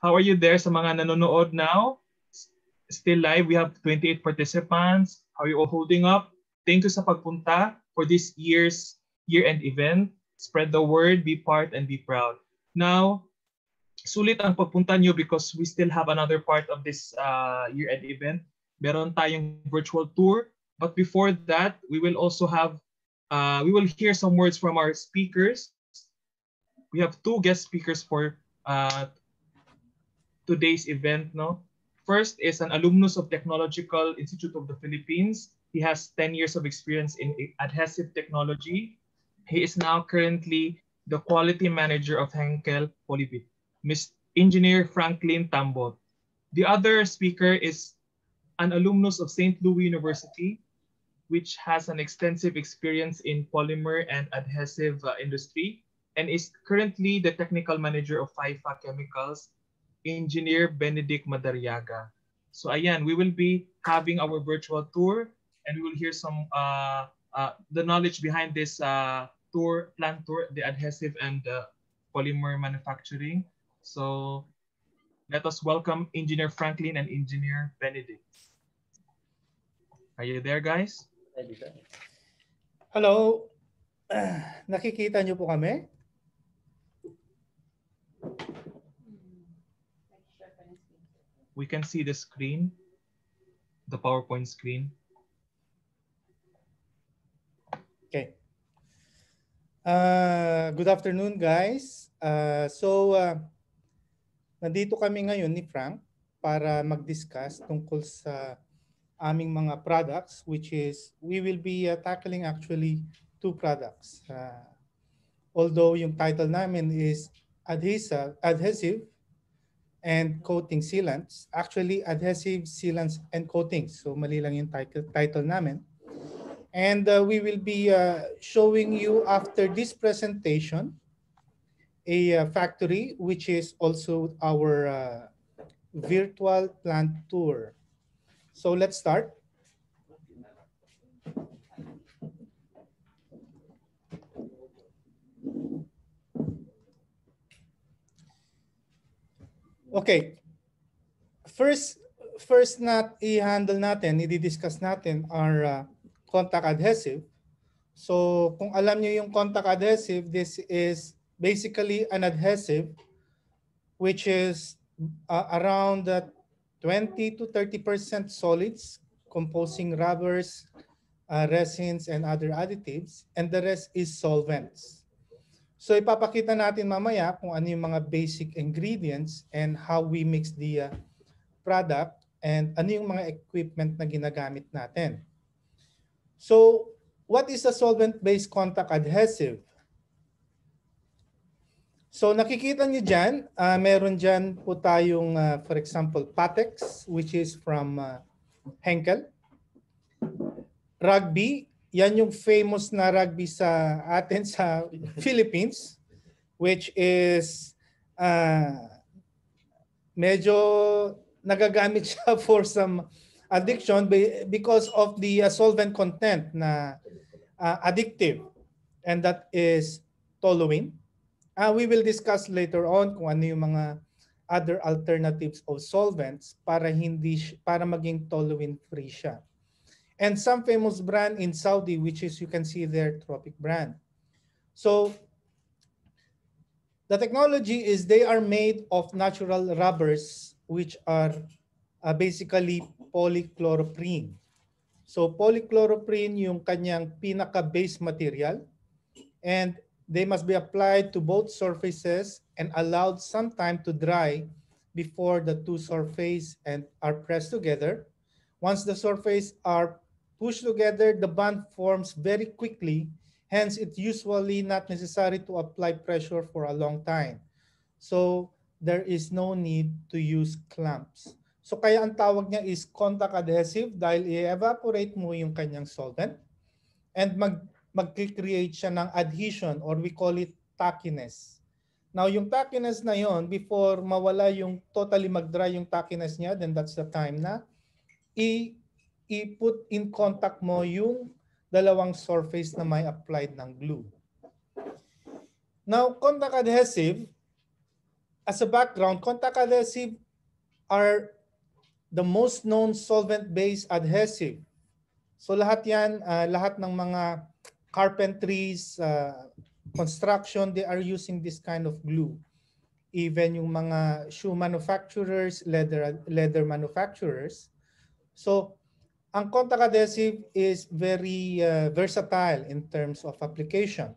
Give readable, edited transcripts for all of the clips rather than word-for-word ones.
How are you there sa mga nanonood now? Still live, we have 28 participants. How are you all holding up? Thank you sa pagpunta for this year's year-end event. Spread the word, be part, and be proud. Now, sulit ang pagpunta nyo because we still have another part of this year-end event. Meron tayong virtual tour. But before that, we will also have, we will hear some words from our speakers. We have two guest speakers for today's event. No? First is an alumnus of Technological Institute of the Philippines. He has 10 years of experience in adhesive technology. He is now currently the quality manager of Henkel Polybit, Engineer Franklin Tambo. The other speaker is an alumnus of St. Louis University, which has an extensive experience in polymer and adhesive industry, and is currently the technical manager of FIFA Chemicals, Engineer Benedict Madariaga. So ayan, we will be having our virtual tour, and we will hear some the knowledge behind this plant tour, the adhesive and polymer manufacturing. So let us welcome Engineer Franklin and Engineer Benedict. Are you there, guys? Hello. Nakikita niyo po kami? We can see the screen, the PowerPoint screen. Okay. Good afternoon, guys. Nandito kami ngayon ni Frank para mag-discuss tungkol sa aming mga products, which is we will be tackling actually two products. Although yung title namin is adhesive and coating sealants, actually adhesive sealants and coatings. So mali lang yung title namin. And we will be showing you after this presentation a factory which is also our virtual plant tour. So let's start. Okay. First na i-handle natin, i-discuss natin our contact adhesive. So kung alam niyo yung contact adhesive, this is basically an adhesive which is around 20 to 30% solids composing rubbers, resins, and other additives, and the rest is solvents. So ipapakita natin mamaya kung ano yung mga basic ingredients and how we mix the product and ano yung mga equipment na ginagamit natin. So, what is a solvent-based contact adhesive? So, nakikita nyo dyan, meron dyan po tayong, for example, Pattex, which is from Henkel. Rugby, yan yung famous na rugby sa atin sa Philippines, which is medyo nagagamit siya for some addiction because of the solvent content na addictive, and that is toluene. We will discuss later on kung ano yung mga other alternatives of solvents para maging toluene free siya. And some famous brand in Saudi, which is you can see their Tropic brand. So the technology is they are made of natural rubbers which are basically polychloroprene. So polychloroprene yung kanyang pinaka-base material, and they must be applied to both surfaces and allowed some time to dry before the two surfaces are pressed together. Once the surfaces are pushed together, the bond forms very quickly. Hence, it's usually not necessary to apply pressure for a long time. So there is no need to use clamps. So kaya ang tawag niya is contact adhesive dahil i-evaporate mo yung kanyang solvent and mag-create siya ng adhesion, or we call it tackiness. Now yung tackiness na yon, before mawala yung totally mag-dry yung tackiness niya, then that's the time na i-put in contact mo yung dalawang surface na may applied ng glue. Now contact adhesive as a background, contact adhesive are the most known solvent-based adhesive. So lahat yan, lahat ng mga carpentries, construction, they are using this kind of glue. Even yung mga shoe manufacturers, leather manufacturers. So ang contact adhesive is very versatile in terms of application.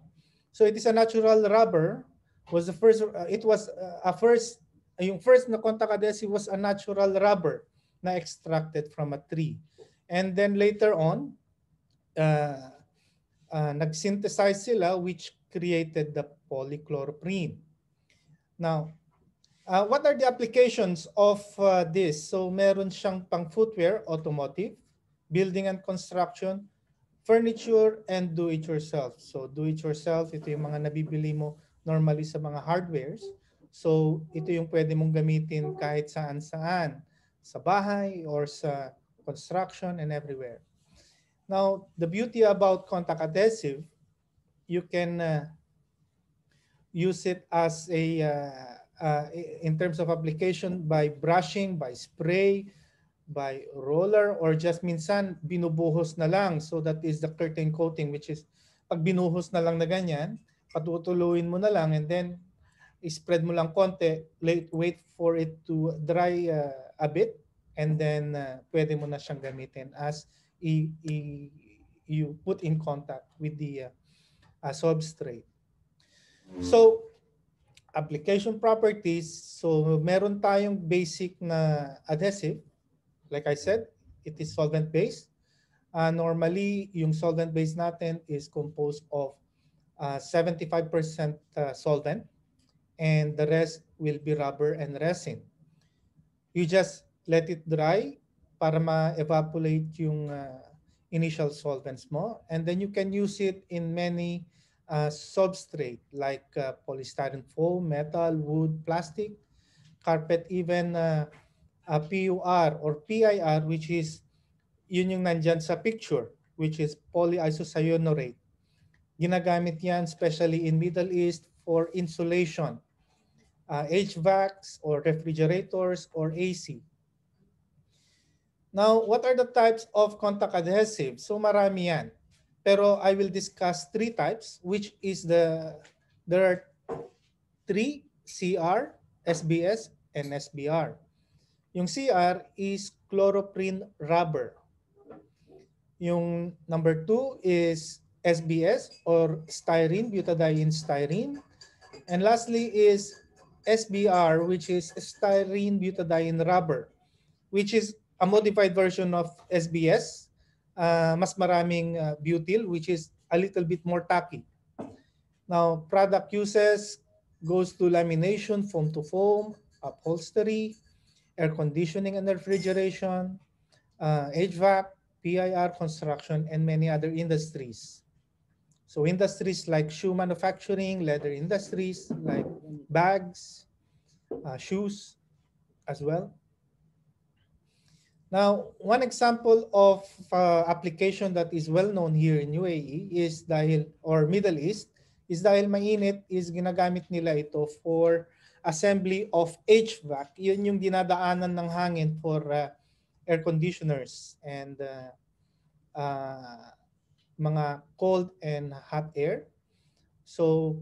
So it is a natural rubber. Was the first? It was a first. Yung first na contact adhesive was a natural rubber na extracted from a tree, and then later on, nag-synthesize sila, which created the polychloroprene. Now, what are the applications of this? So meron siyang pang footwear, automotive, building and construction, furniture, and do-it-yourself. So do-it-yourself, ito yung mga nabibili mo normally sa mga hardwares. So ito yung pwede mong gamitin kahit saan-saan, sa bahay or sa construction and everywhere. Now, the beauty about contact adhesive, you can use it as a in terms of application by brushing, by spray, by roller, or just minsan binubuhos na lang. So that is the curtain coating, which is pag binuhos na lang na ganyan, patutuluin mo na lang and then spread mo lang konti, wait for it to dry a bit, and then pwede mo na siyang gamitin as you put in contact with the substrate. So application properties, so meron tayong basic na adhesive. Like I said, it is solvent-based. Normally, yung solvent-based natin is composed of 75% solvent, and the rest will be rubber and resin. You just let it dry para ma-evaporate yung initial solvents mo, and then you can use it in many substrate like polystyrene foam, metal, wood, plastic, carpet, even PUR or PIR, which is yun yung nandyan sa picture, which is polyisocyanurate. Ginagamit yan especially in Middle East for insulation, HVACs or refrigerators or AC. Now, what are the types of contact adhesive? So marami yan. Pero I will discuss three types, which is there are three, CR, SBS, and SBR. Yung CR is chloroprene rubber. Yung number two is SBS or styrene butadiene styrene. And lastly is SBR, which is styrene butadiene rubber, which is a modified version of SBS. Mas maraming butyl, which is a little bit more tacky. Now, product uses goes to lamination, foam to foam, upholstery, air conditioning and refrigeration, HVAC, PIR, construction, and many other industries. So industries like shoe manufacturing, leather industries, like bags, shoes as well. Now, one example of application that is well known here in UAE is or Middle East is dahil mainit is ginagamit nila ito for assembly of HVAC. Yun yung dinadaanan ng hangin for air conditioners and mga cold and hot air. So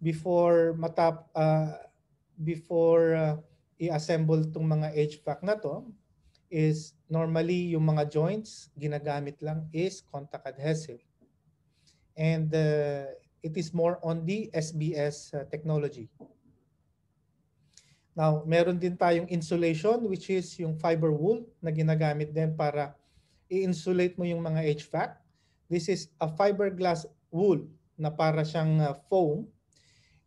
before i-assemble tong mga HVAC na to, is normally yung mga joints ginagamit lang is contact adhesive, and it is more on the SBS technology. Now, meron din tayong insulation, which is yung fiber wool na ginagamit din para i-insulate mo yung mga HVAC. This is a fiberglass wool na para siyang foam,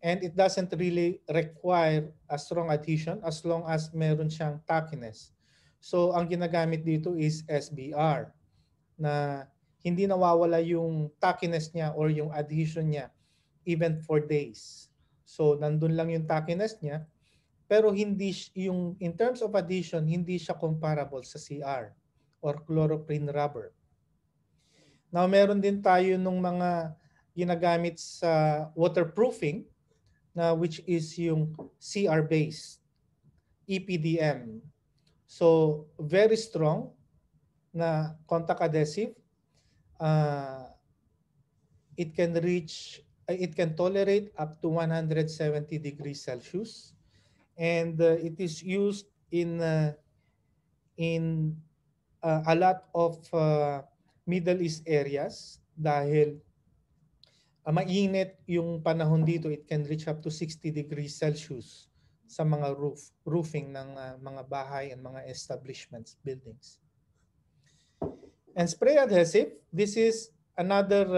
and it doesn't really require a strong adhesion as long as meron siyang tackiness. So ang ginagamit dito is SBR na hindi nawawala yung tackiness niya or yung adhesion niya even for days. So nandun lang yung tackiness niya, pero hindi yung in terms of adhesion hindi siya comparable sa CR or chloroprene rubber. Now, meron din tayo nung mga ginagamit sa waterproofing na which is yung CR based EPDM. So very strong na contact adhesive. It can reach, it can tolerate up to 170 degrees Celsius, and it is used in a lot of Middle East areas dahil mainit yung panahon dito. It can reach up to 60 degrees Celsius sa mga roofing ng mga bahay and mga establishments, buildings. And spray adhesive, this is another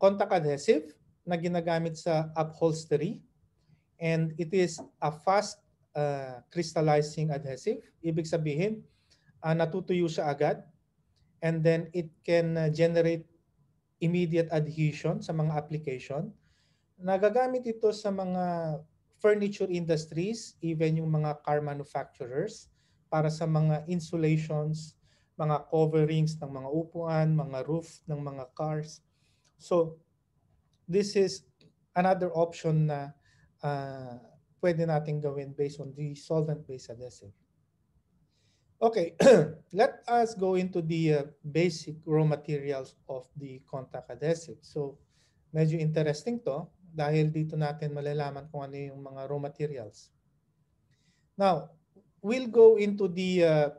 contact adhesive na ginagamit sa upholstery, and it is a fast crystallizing adhesive. Ibig sabihin, natutuyo siya agad, and then it can generate immediate adhesion sa mga application. Nagagamit ito sa mga furniture industries, even yung mga car manufacturers, para sa mga insulations, mga coverings ng mga upuan, mga roof ng mga cars. So this is another option na pwede natin gawin based on the solvent-based adhesive. Okay, let us go into the basic raw materials of the contact adhesive. So medyo interesting to dahil dito natin malalaman kung ano yung mga raw materials. Now, we'll go into the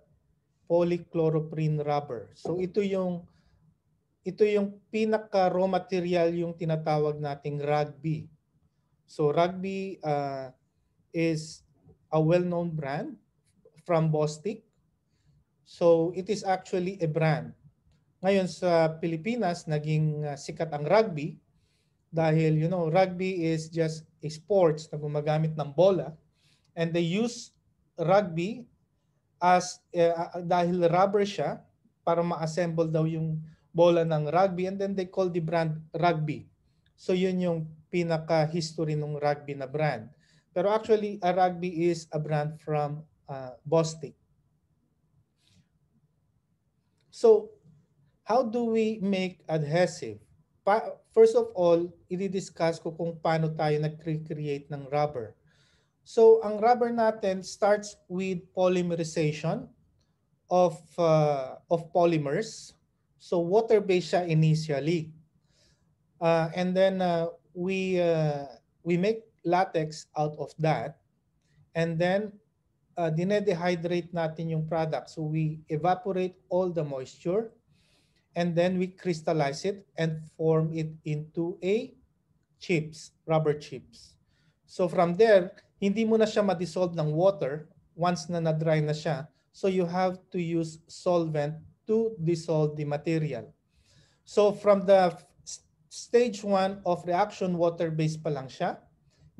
polychloroprene rubber. So ito yung pinaka raw material, yung tinatawag nating Rugby. So Rugby is a well-known brand from Bostik. So it is actually a brand. Ngayon sa Pilipinas naging sikat ang Rugby dahil you know Rugby is just a sports na gumagamit ng bola, and they use Rugby as dahil rubber siya para ma-assemble daw yung bola ng rugby, and then they call the brand Rugby. So yun yung pinaka-history ng Rugby na brand. Pero actually, a Rugby is a brand from Bostik. So how do we make adhesive? First of all, i-discuss ko kung paano tayo nag-create ng rubber. So ang rubber natin starts with polymerization of polymers. So water-based siya initially. And then we make latex out of that. And then dinedehydrate natin yung product. So we evaporate all the moisture. And then we crystallize it and form it into a chips, rubber chips. So from there, hindi mo na siya ma-dissolve ng water once na na-dry na siya. So you have to use solvent to dissolve the material. So from the stage 1 of reaction, water-based pa lang siya.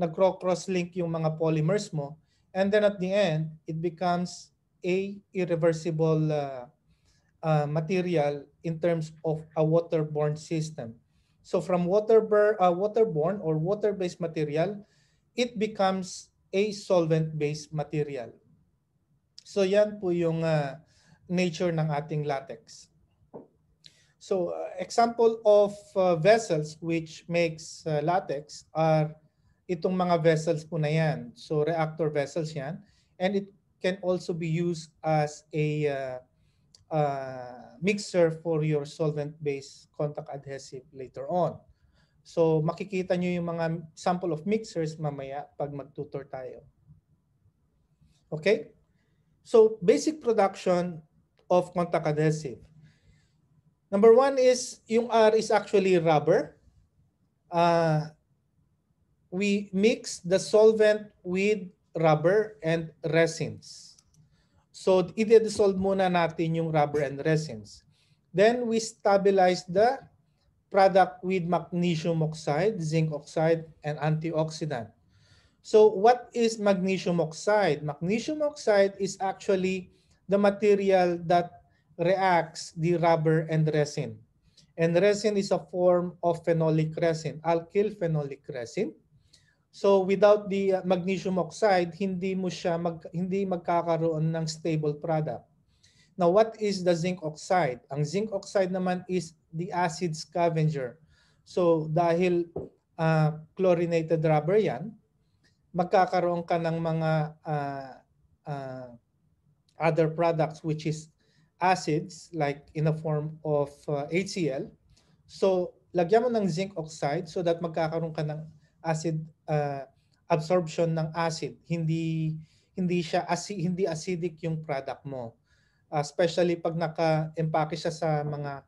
Nagcro-cross-link yung mga polymers mo. And then at the end, it becomes a irreversible material in terms of a waterborne system. So from waterborne or water-based material, it becomes a solvent-based material. So yan po yung nature ng ating latex. So example of vessels which makes latex are itong mga vessels po na yan. So reactor vessels yan. And it can also be used as a mixer for your solvent-based contact adhesive later on. So makikita nyo yung mga sample of mixers mamaya pag mag-tutor tayo. Okay? So basic production of contact adhesive. Number 1 is, yung R is actually rubber. We mix the solvent with rubber and resins. So i-dissolve muna natin yung rubber and resins. Then we stabilize the product with magnesium oxide, zinc oxide, and antioxidant. So what is magnesium oxide? Magnesium oxide is actually the material that reacts the rubber and resin. And resin is a form of phenolic resin, alkyl phenolic resin. So without the magnesium oxide, hindi magkakaroon ng stable product. Now, what is the zinc oxide? Ang zinc oxide naman is the acid scavenger. So dahil chlorinated rubber yan, magkakaroon ka ng mga other products which is acids like in the form of HCl. So lagyan mo ng zinc oxide so that magkakaroon ka ng acid absorption ng acid. Hindi acidic yung product mo. Especially pag naka-empake siya sa mga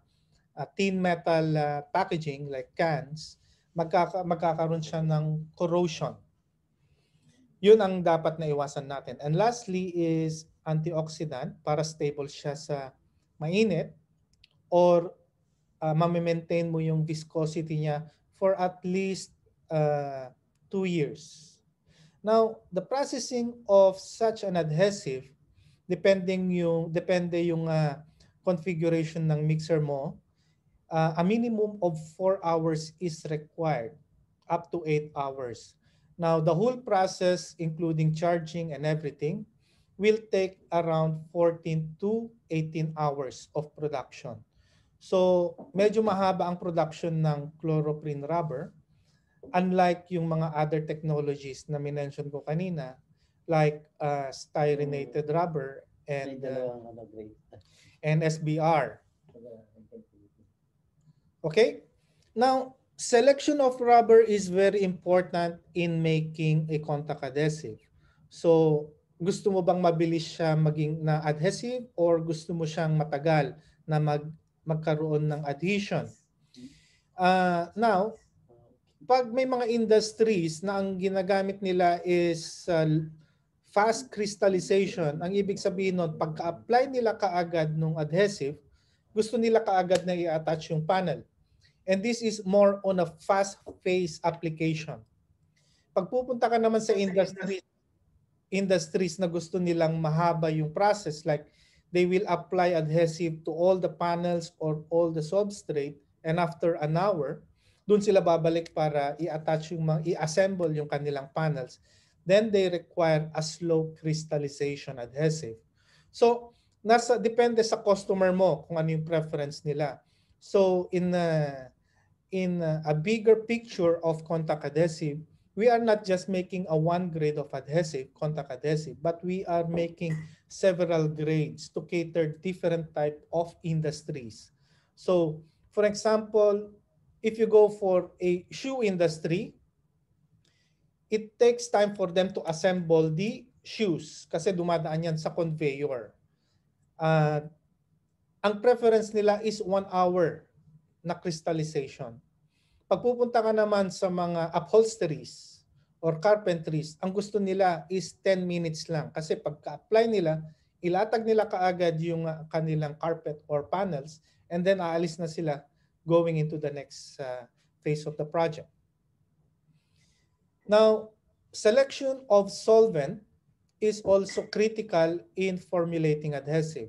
tin metal packaging like cans, magkakaroon siya ng corrosion. Yun ang dapat na iwasan natin. And lastly is antioxidant para stable siya sa mainit or ma-maintain mo yung viscosity niya for at least 2 years. Now, the processing of such an adhesive, depende yung configuration ng mixer mo, a minimum of 4 hours is required, up to 8 hours. Now, the whole process, including charging and everything, will take around 14 to 18 hours of production. So, medyo mahaba ang production ng chloroprene rubber, unlike yung mga other technologies na minention ko kanina, like styrenated rubber and SBR. Okay? Now, selection of rubber is very important in making a contact adhesive. So, gusto mo bang mabilis siya maging na adhesive or gusto mo siyang matagal na magkaroon ng adhesion? Now, pag may mga industries na ang ginagamit nila is fast crystallization, ang ibig sabihin nun, pagka-apply nila kaagad ng adhesive, gusto nila kaagad na i-attach yung panel. And this is more on a fast phase application. Pagpupunta ka naman sa industries na gusto nilang mahaba yung process, like they will apply adhesive to all the panels or all the substrate, and after an hour, dun sila babalik para i-attach yung, i-assemble yung kanilang panels. Then they require a slow crystallization adhesive. So, depende sa customer mo kung ano yung preference nila. So, in a bigger picture of contact adhesive, we are not just making a one grade of adhesive, contact adhesive, but we are making several grades to cater different type of industries. So, for example, if you go for a shoe industry, it takes time for them to assemble the shoes kasi dumadaan yan sa conveyor. Ang preference nila is 1 hour na crystallization. Pagpupunta ka naman sa mga upholsteries or carpentries, ang gusto nila is 10 minutes lang kasi pagka-apply nila, ilatag nila kaagad yung kanilang carpet or panels and then aalis na sila going into the next phase of the project. Now, selection of solvent is also critical in formulating adhesive.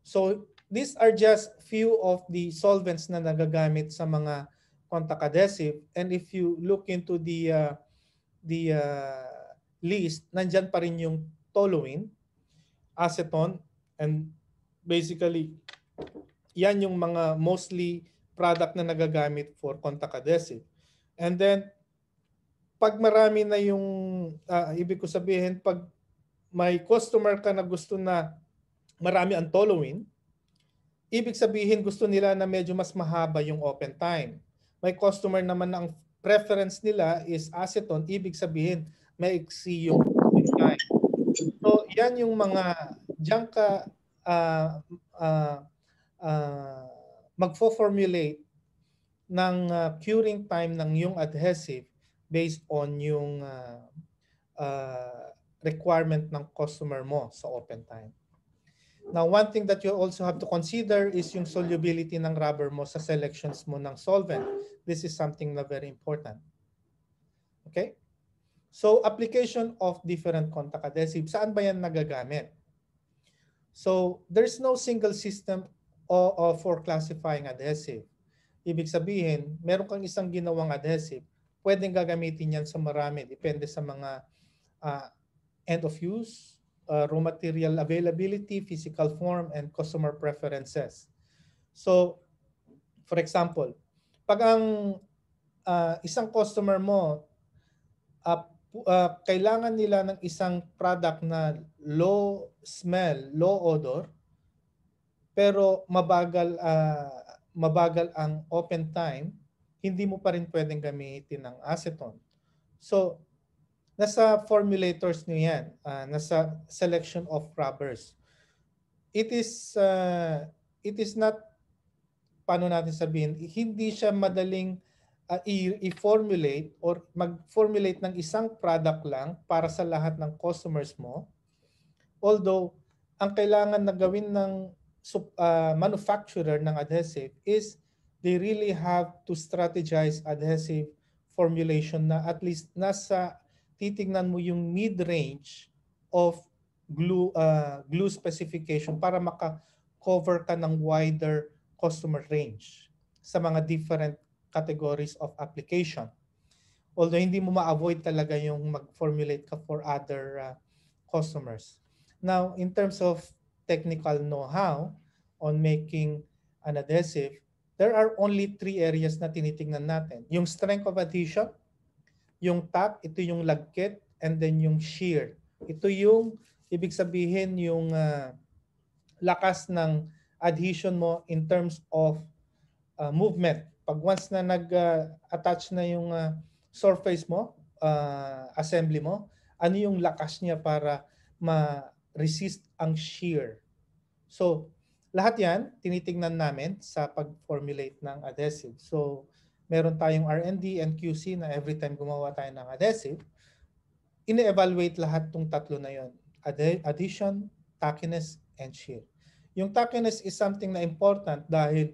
So, these are just few of the solvents na nagagamit sa mga contact adhesive. And if you look into the list, nandyan pa rin yung toluene, acetone, and basically, yan yung mga mostly product na nagagamit for contact adhesive. And then, pag marami na yung, ibig ko sabihin, pag may customer ka na gusto na marami ang toluene, ibig sabihin gusto nila na medyo mas mahaba yung open time. May customer naman na ang preference nila is acetone, ibig sabihin may iksi yung open time. So yan yung mga diyan ka magfo-formulate ng curing time ng yung adhesive based on yung requirement ng customer mo sa open time. Now, one thing that you also have to consider is yung solubility ng rubber mo sa selections mo ng solvent. This is something na very important. Okay? So, application of different contact adhesive. Saan ba yan nagagamit? So, there's no single system for classifying adhesive. Ibig sabihin, meron kang isang ginawang adhesive, pwedeng gagamitin yan sa marami. Depende sa mga end of use, raw material availability, physical form, and customer preferences. So, for example, pag ang isang customer mo kailangan nila ng isang product na low smell, low odor, pero mabagal ang open time, hindi mo pa rin pwedeng gamitin ng acetone. So, nasa formulators nyo yan, nasa selection of rubbers. It is not, paano natin sabihin, hindi siya madaling i-formulate or mag-formulate ng isang product lang para sa lahat ng customers mo. Although, ang kailangan na gawin ng manufacturer ng adhesive is they really have to strategize adhesive formulation na at least nasa titignan mo yung mid-range of glue specification para maka-cover ka ng wider customer range sa mga different categories of application. Although hindi mo ma-avoid talaga yung mag-formulate ka for other customers. Now, in terms of technical know-how on making an adhesive, there are only three areas na tinitingnan natin. Yung strength of adhesion, yung tack, ito yung lagkit, and then yung shear. Ito yung, ibig sabihin, yung lakas ng adhesion mo in terms of movement. Pag once na nag-attach na yung surface mo, assembly mo, ano yung lakas niya para ma-resist ang shear. So, lahat yan, tinitingnan namin sa pag-formulate ng adhesive. So, meron tayong R&D and QC na every time gumawa tayo ng adhesive, ine-evaluate lahat tong tatlo na yun. Adhesion, tackiness, and shear. Yung tackiness is something na important dahil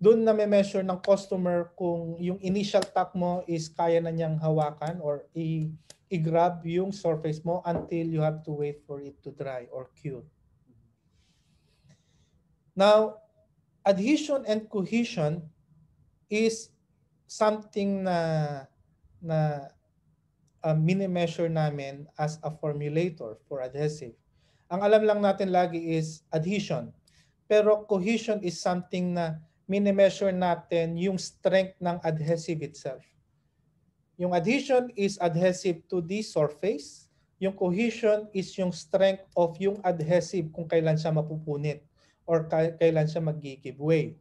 doon na may measure ng customer kung yung initial tack mo is kaya na niyang hawakan or i-grab yung surface mo until you have to wait for it to dry or cure. Now, adhesion and cohesion is something na mini-measure namin as a formulator for adhesive. Ang alam lang natin lagi is adhesion. Pero cohesion is something na mini-measure natin yung strength ng adhesive itself. Yung adhesion is adhesive to the surface. Yung cohesion is yung strength of yung adhesive kung kailan siya mapupunit or kailan siya mag-give way.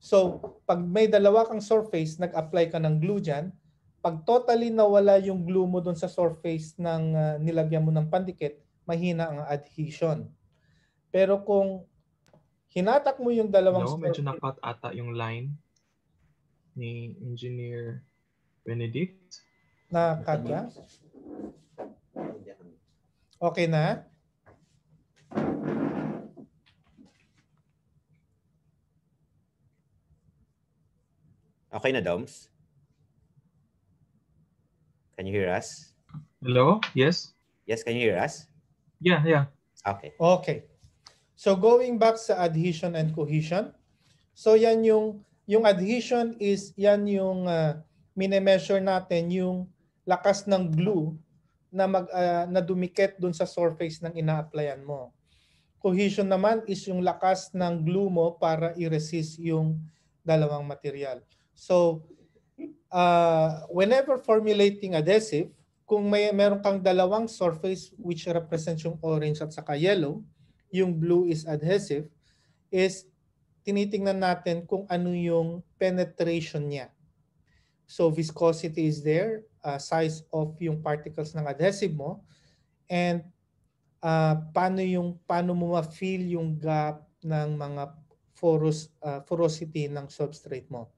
So, pag may dalawa kang surface, nag-apply ka ng glue dyan, pag totally nawala yung glue mo dun sa surface ng nilagyan mo ng pandikit, mahina ang adhesion. Pero kung hinatak mo yung dalawang surface. Medyo nakat ata yung line ni Engineer Benedict. Nakat ba? Okay na? Okay na, Doms? Can you hear us? Hello? Yes? Yes, can you hear us? Yeah, yeah. Okay. Okay. So going back sa adhesion and cohesion, so yan yung adhesion is yan yung mini-measure natin yung lakas ng glue na na dumikit dun sa surface ng ina-applyan mo. Cohesion naman is yung lakas ng glue mo para i-resist yung dalawang material. So whenever formulating adhesive, kung meron kang dalawang surface which represents yung orange at saka yellow, yung blue is adhesive, is tinitingnan natin kung ano yung penetration niya. So viscosity is there, size of yung particles ng adhesive mo, and paano mo ma-feel yung gap ng mga porosity ng substrate mo.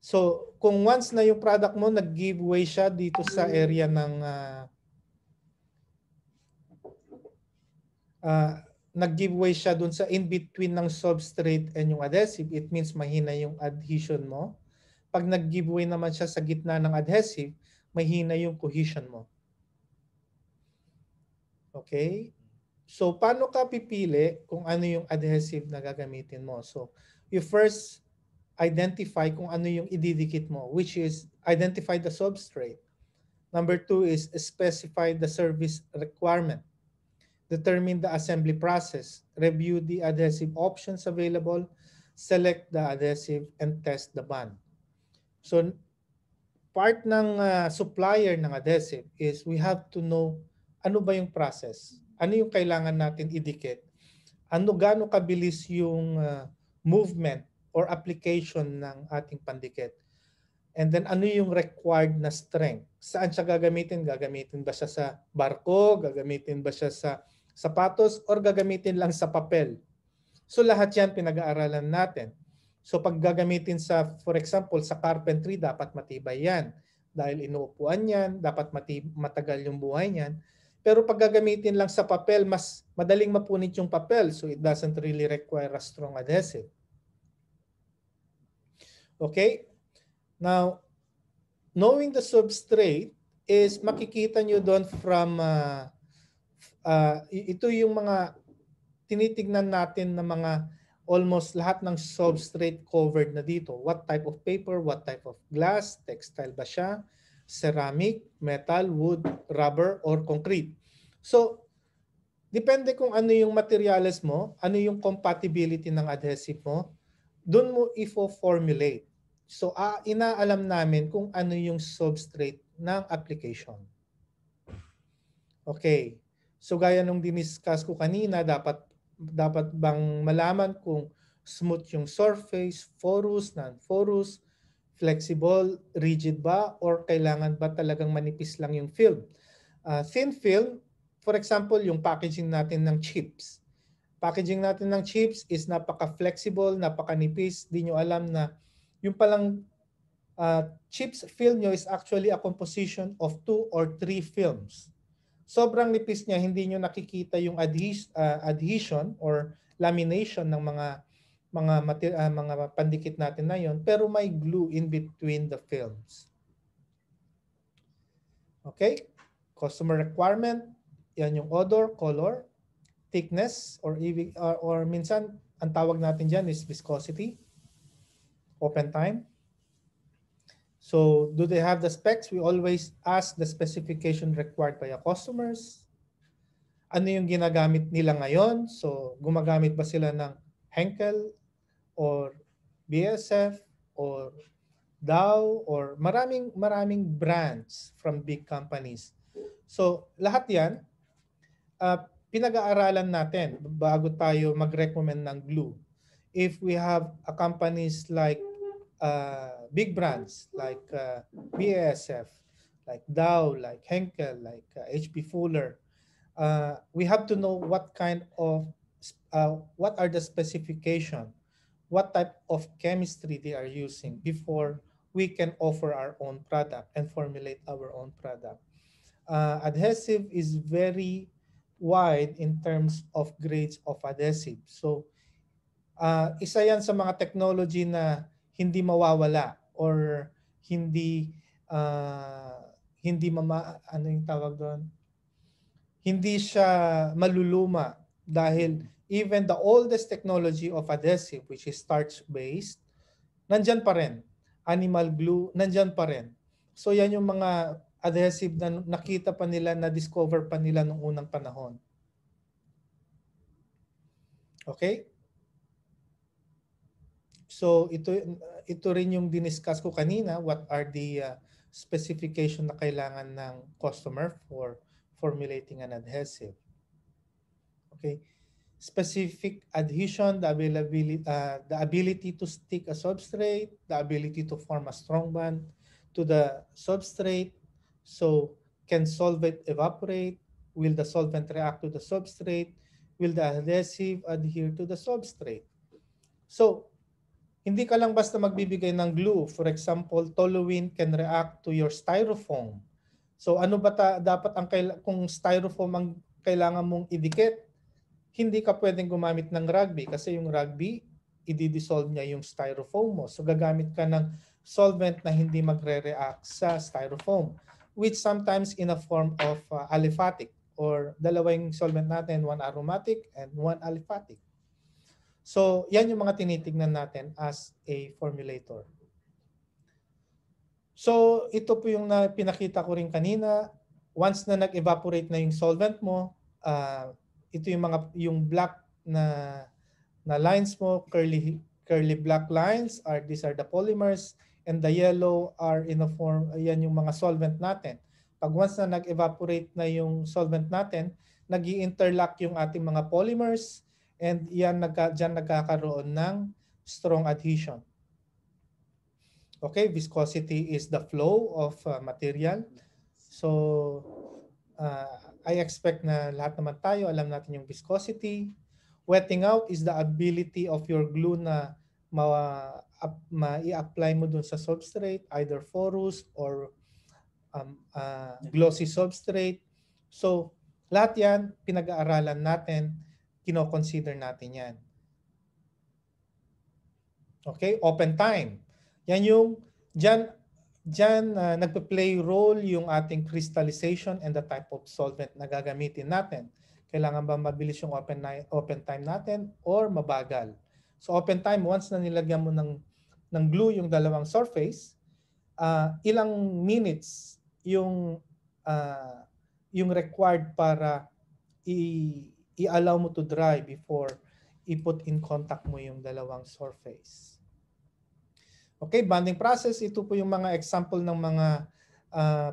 So kung once na yung product mo nag-give way siya dito sa area ng nag-giveaway siya dun sa in-between ng substrate and yung adhesive, it means mahina yung adhesion mo. Pag nag-giveaway naman siya sa gitna ng adhesive, mahina yung cohesion mo. Okay? So, paano ka pipili kung ano yung adhesive na gagamitin mo? So, you first identify kung ano yung ididikit mo, which is identify the substrate. Number two is specify the service requirement. Determine the assembly process, review the adhesive options available, select the adhesive, and test the bond. So part ng supplier ng adhesive is we have to know ano ba yung process, ano yung kailangan natin idikit, ano gaano kabilis yung movement or application ng ating pandikit. And then ano yung required na strength? Saan siya gagamitin? Gagamitin ba siya sa barko? Gagamitin ba siya sa sapatos? Or gagamitin lang sa papel? So lahat yan pinag-aaralan natin. So pag gagamitin sa, for example, sa carpentry, dapat matibay yan. Dahil inuupuan yan, dapat matagal yung buhay niyan. Pero pag gagamitin lang sa papel, mas madaling mapunit yung papel. So it doesn't really require a strong adhesive. Okay? Now, knowing the substrate is makikita nyo doon from, ito yung mga tinitignan natin na mga almost lahat ng substrate covered na dito. What type of paper, what type of glass, textile ba siya, ceramic, metal, wood, rubber, or concrete. So, depende kung ano yung materials mo, ano yung compatibility ng adhesive mo, doon mo ifo-formulate. So, inaalam namin kung ano yung substrate ng application. Okay. So, gaya nung diniscuss ko kanina, dapat bang malaman kung smooth yung surface, porous, non-porous, flexible, rigid ba, or kailangan ba talagang manipis lang yung film. Thin film, for example, yung packaging natin ng chips. Packaging natin ng chips is napaka-flexible, napaka-nipis. Di nyo alam na yung palang chips film nyo is actually a composition of 2 or 3 films. Sobrang nipis niya, hindi nyo nakikita yung adhesion or lamination ng mga pandikit natin na yon, pero may glue in between the films. Okay? Customer requirement, yan yung odor, color, thickness, or minsan ang tawag natin dyan is viscosity. Open time. So do they have the specs? We always ask the specification required by our customers. Ano yung ginagamit nila ngayon? So gumagamit ba sila ng Henkel or BASF or Dow or maraming brands from big companies. So lahat yan, pinag-aaralan natin bago tayo mag-recommend ng glue. If we have a companies like big brands like BASF, like Dow, like Henkel, like HP Fuller, we have to know what kind of, what are the specification, what type of chemistry they are using before we can offer our own product and formulate our own product. Adhesive is very wide in terms of grades of adhesive. So isa yan sa mga technology na hindi mawawala or hindi siya maluluma dahil even the oldest technology of adhesive, which is starch based, nandyan pa rin. Animal glue, nandyan pa rin. So yan yung mga adhesive na nakita pa nila, na discover pa nila nung unang panahon. Okay? So ito rin yung diniscuss ko kanina, what are the specification na kailangan ng customer for formulating an adhesive. Okay. Specific adhesion, the ability to stick a substrate, the ability to form a strong bond to the substrate. So can solvent evaporate? Will the solvent react to the substrate? Will the adhesive adhere to the substrate? So hindi ka lang basta magbibigay ng glue. For example, toluene can react to your styrofoam. So ano ba dapat ang kung styrofoam ang kailangan mong idikit? Hindi ka pwedeng gumamit ng rugby kasi yung rugby, i-dissolve niya yung styrofoam mo. So gagamit ka ng solvent na hindi magre-react sa styrofoam, which sometimes in a form of aliphatic, or dalawang solvent natin, one aromatic and one aliphatic. So, yan yung mga tinitignan natin as a formulator. So, ito po yung pinakita ko rin kanina. Once na nag-evaporate na yung solvent mo, ito yung mga black na lines mo, curly black lines, these are the polymers. and the yellow are in the form, yan yung mga solvent natin. Pag once na nag-evaporate na yung solvent natin, nag-i-interlock yung ating mga polymers and yan, dyan nagkakaroon ng strong adhesion. Okay, viscosity is the flow of material. So, I expect na lahat naman tayo, alam natin yung viscosity. Wetting out is the ability of your glue na ma-i-apply mo dun sa substrate, either porous or glossy substrate. So, lahat yan, pinag-aaralan natin, kino-consider natin yan. Okay, open time. Yan yung, dyan nagpa-play role yung ating crystallization and the type of solvent na gagamitin natin. Kailangan ba mabilis yung open time natin or mabagal? So open time, once na nilagyan mo ng glue yung dalawang surface, ilang minutes yung required para i-allow mo to dry before i-put in contact mo yung dalawang surface. Okay, bonding process. Ito po yung mga example ng mga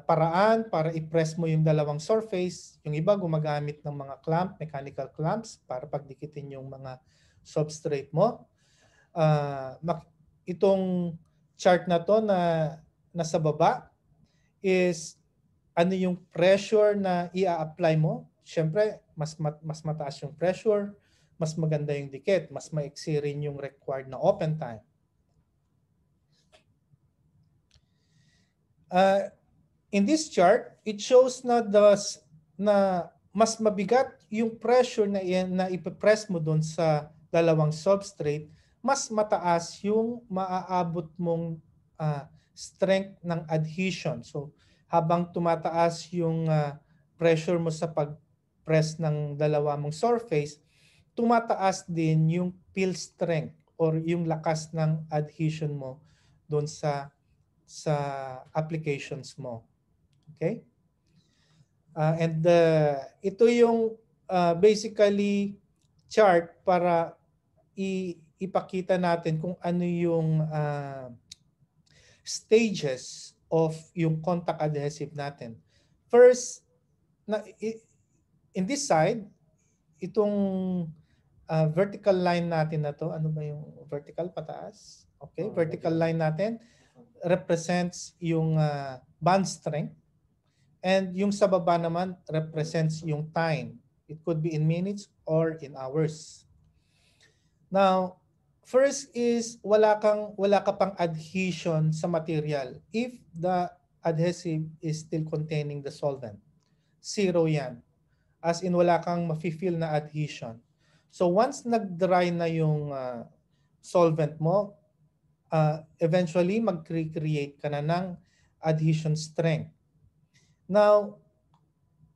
paraan para i-press mo yung dalawang surface. Yung iba gumagamit ng mga clamp, mechanical clamps para pagdikitin yung mga substrate mo. Itong chart na to na nasa baba is ano yung pressure na i-apply mo. Siyempre, mas mataas yung pressure, mas maganda yung dikit, mas maiksi rin yung required na open time. In this chart, it shows na mas mabigat yung pressure na ipipress mo doon sa dalawang substrate, mas mataas yung maaabot mong strength ng adhesion. So, habang tumataas yung pressure mo sa pag-press ng dalawa mong surface, tumataas din yung peel strength or yung lakas ng adhesion mo doon sa applications mo. Okay? Ito yung basically chart para ipakita natin kung ano yung stages of yung contact adhesive natin. First, in this side, itong vertical line natin na to, ano ba yung vertical pataas? Okay, vertical line natin represents yung bond strength and yung sa baba naman represents yung time. It could be in minutes or in hours. Now, first is wala ka pang adhesion sa material if the adhesive is still containing the solvent. Zero yan. As in wala kang mafe-feel na adhesion. So once nag-dry na yung solvent mo, eventually mag-create ka na ng adhesion strength. Now,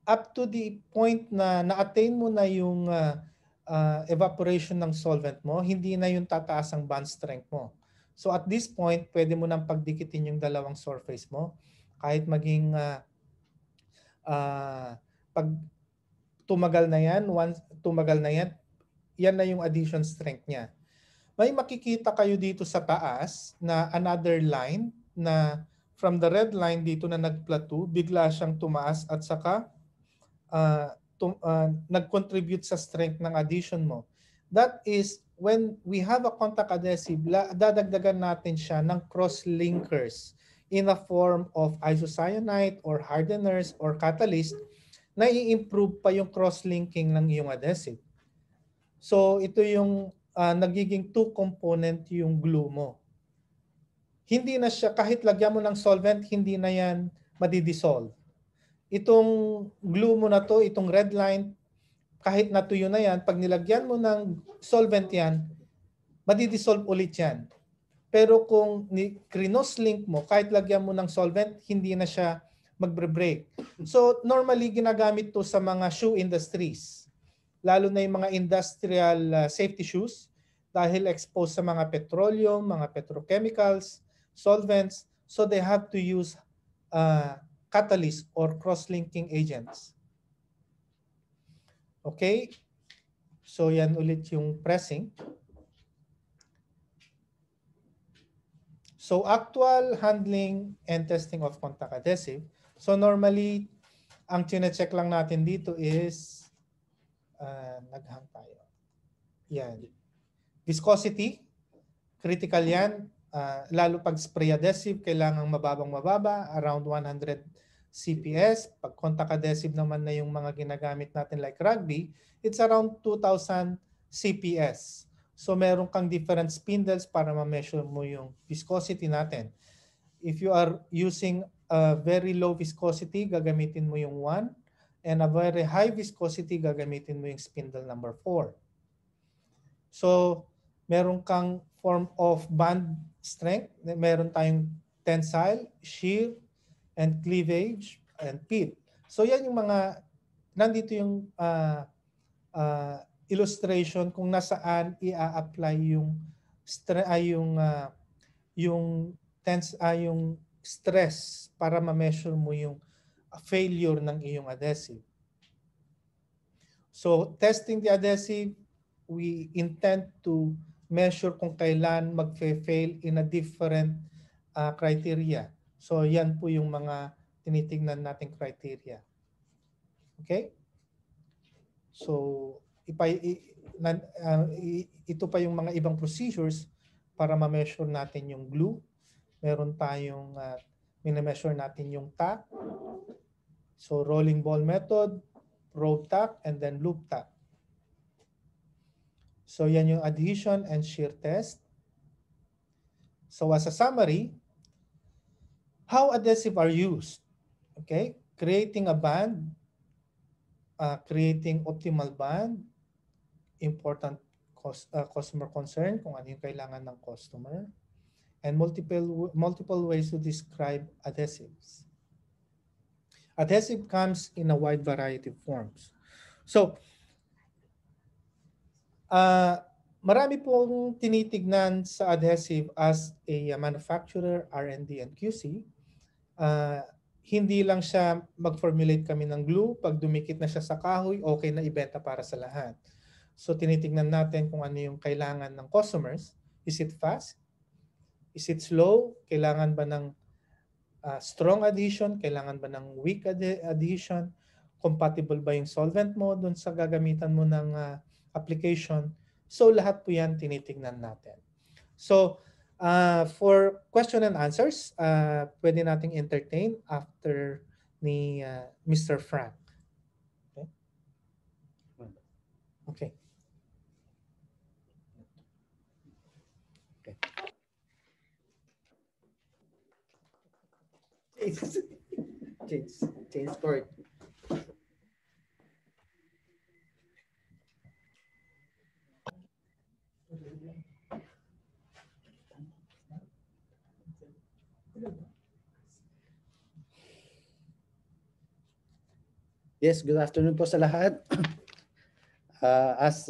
up to the point na na-attain mo na yung evaporation ng solvent mo, hindi na yung tataas ang bond strength mo. So at this point, pwede mo nang pagdikitin yung dalawang surface mo kahit maging pag tumagal na yan, yan na yung adhesion strength niya. May makikita kayo dito sa taas na another line na from the red line dito na nag-plateau, bigla siyang tumaas at saka nag-contribute sa strength ng adhesion mo. That is, when we have a contact adhesive, dadagdagan natin siya ng cross-linkers in the form of isocyanate or hardeners or catalyst, nai-improve pa yung cross-linking ng iyong adhesive. So ito yung nagiging two-component yung glue mo. Hindi na siya, kahit lagyan mo ng solvent, hindi na yan madidissolve. Itong glue mo na to, itong red line, kahit natuyo na yan, pag nilagyan mo ng solvent yan, madidissolve ulit yan. Pero kung crinos-link mo, kahit lagyan mo ng solvent, hindi na siya magbre-break. So normally ginagamit to sa mga shoe industries, lalo na yung mga industrial safety shoes dahil exposed sa mga petroleum, mga petrochemicals, solvents, so they have to use catalyst or cross-linking agents. Okay, so yan ulit yung pressing. So actual handling and testing of contact adhesive. So normally, ang tine-check lang natin dito is, naghang tayo. Yan. Viscosity, critical yan. Lalo pag spray adhesive, kailangang mababang-mababa, around 100 CPS. Pag contact adhesive naman na yung mga ginagamit natin like rugby, it's around 2,000 CPS. So meron kang different spindles para ma-measure mo yung viscosity natin. If you are using a very low viscosity, gagamitin mo yung 1. And a very high viscosity, gagamitin mo yung spindle number 4. So meron kang form of band strength, meron tayong tensile, shear, and cleavage, and pit. So yan yung mga, nandito yung illustration kung nasaan ia-apply yung stress para ma-measure mo yung failure ng iyong adhesive. So testing the adhesive, we intend to measure kung kailan mag-fail in a different criteria. So yan po yung mga tinitingnan nating criteria. Okay? So ito pa yung mga ibang procedures para ma-measure natin yung glue. Meron tayong mini-measure natin yung tack. So rolling ball method, rope tack, and then loop tack. So yan yung adhesion and shear test. So as a summary, how adhesive are used? Okay, creating a bond, creating optimal bond, important customer concern, kung ano yung kailangan ng customer, and multiple ways to describe adhesives. Adhesive comes in a wide variety of forms. So marami pong tinitignan sa adhesive as a manufacturer, R&D, and QC. Hindi lang siya mag-formulate kami ng glue. Pag dumikit na siya sa kahoy, okay na ibenta para sa lahat. So tinitignan natin kung ano yung kailangan ng customers. Is it fast? Is it slow? Kailangan ba ng strong adhesion? Kailangan ba ng weak adhesion? Compatible ba yung solvent mo dun sa gagamitan mo ng application. So lahat po yan tinitingnan natin. So for question and answers, pwede nating entertain after ni Mr. Frank. Okay. Okay. Okay. Change court. Yes, good afternoon po sa lahat. As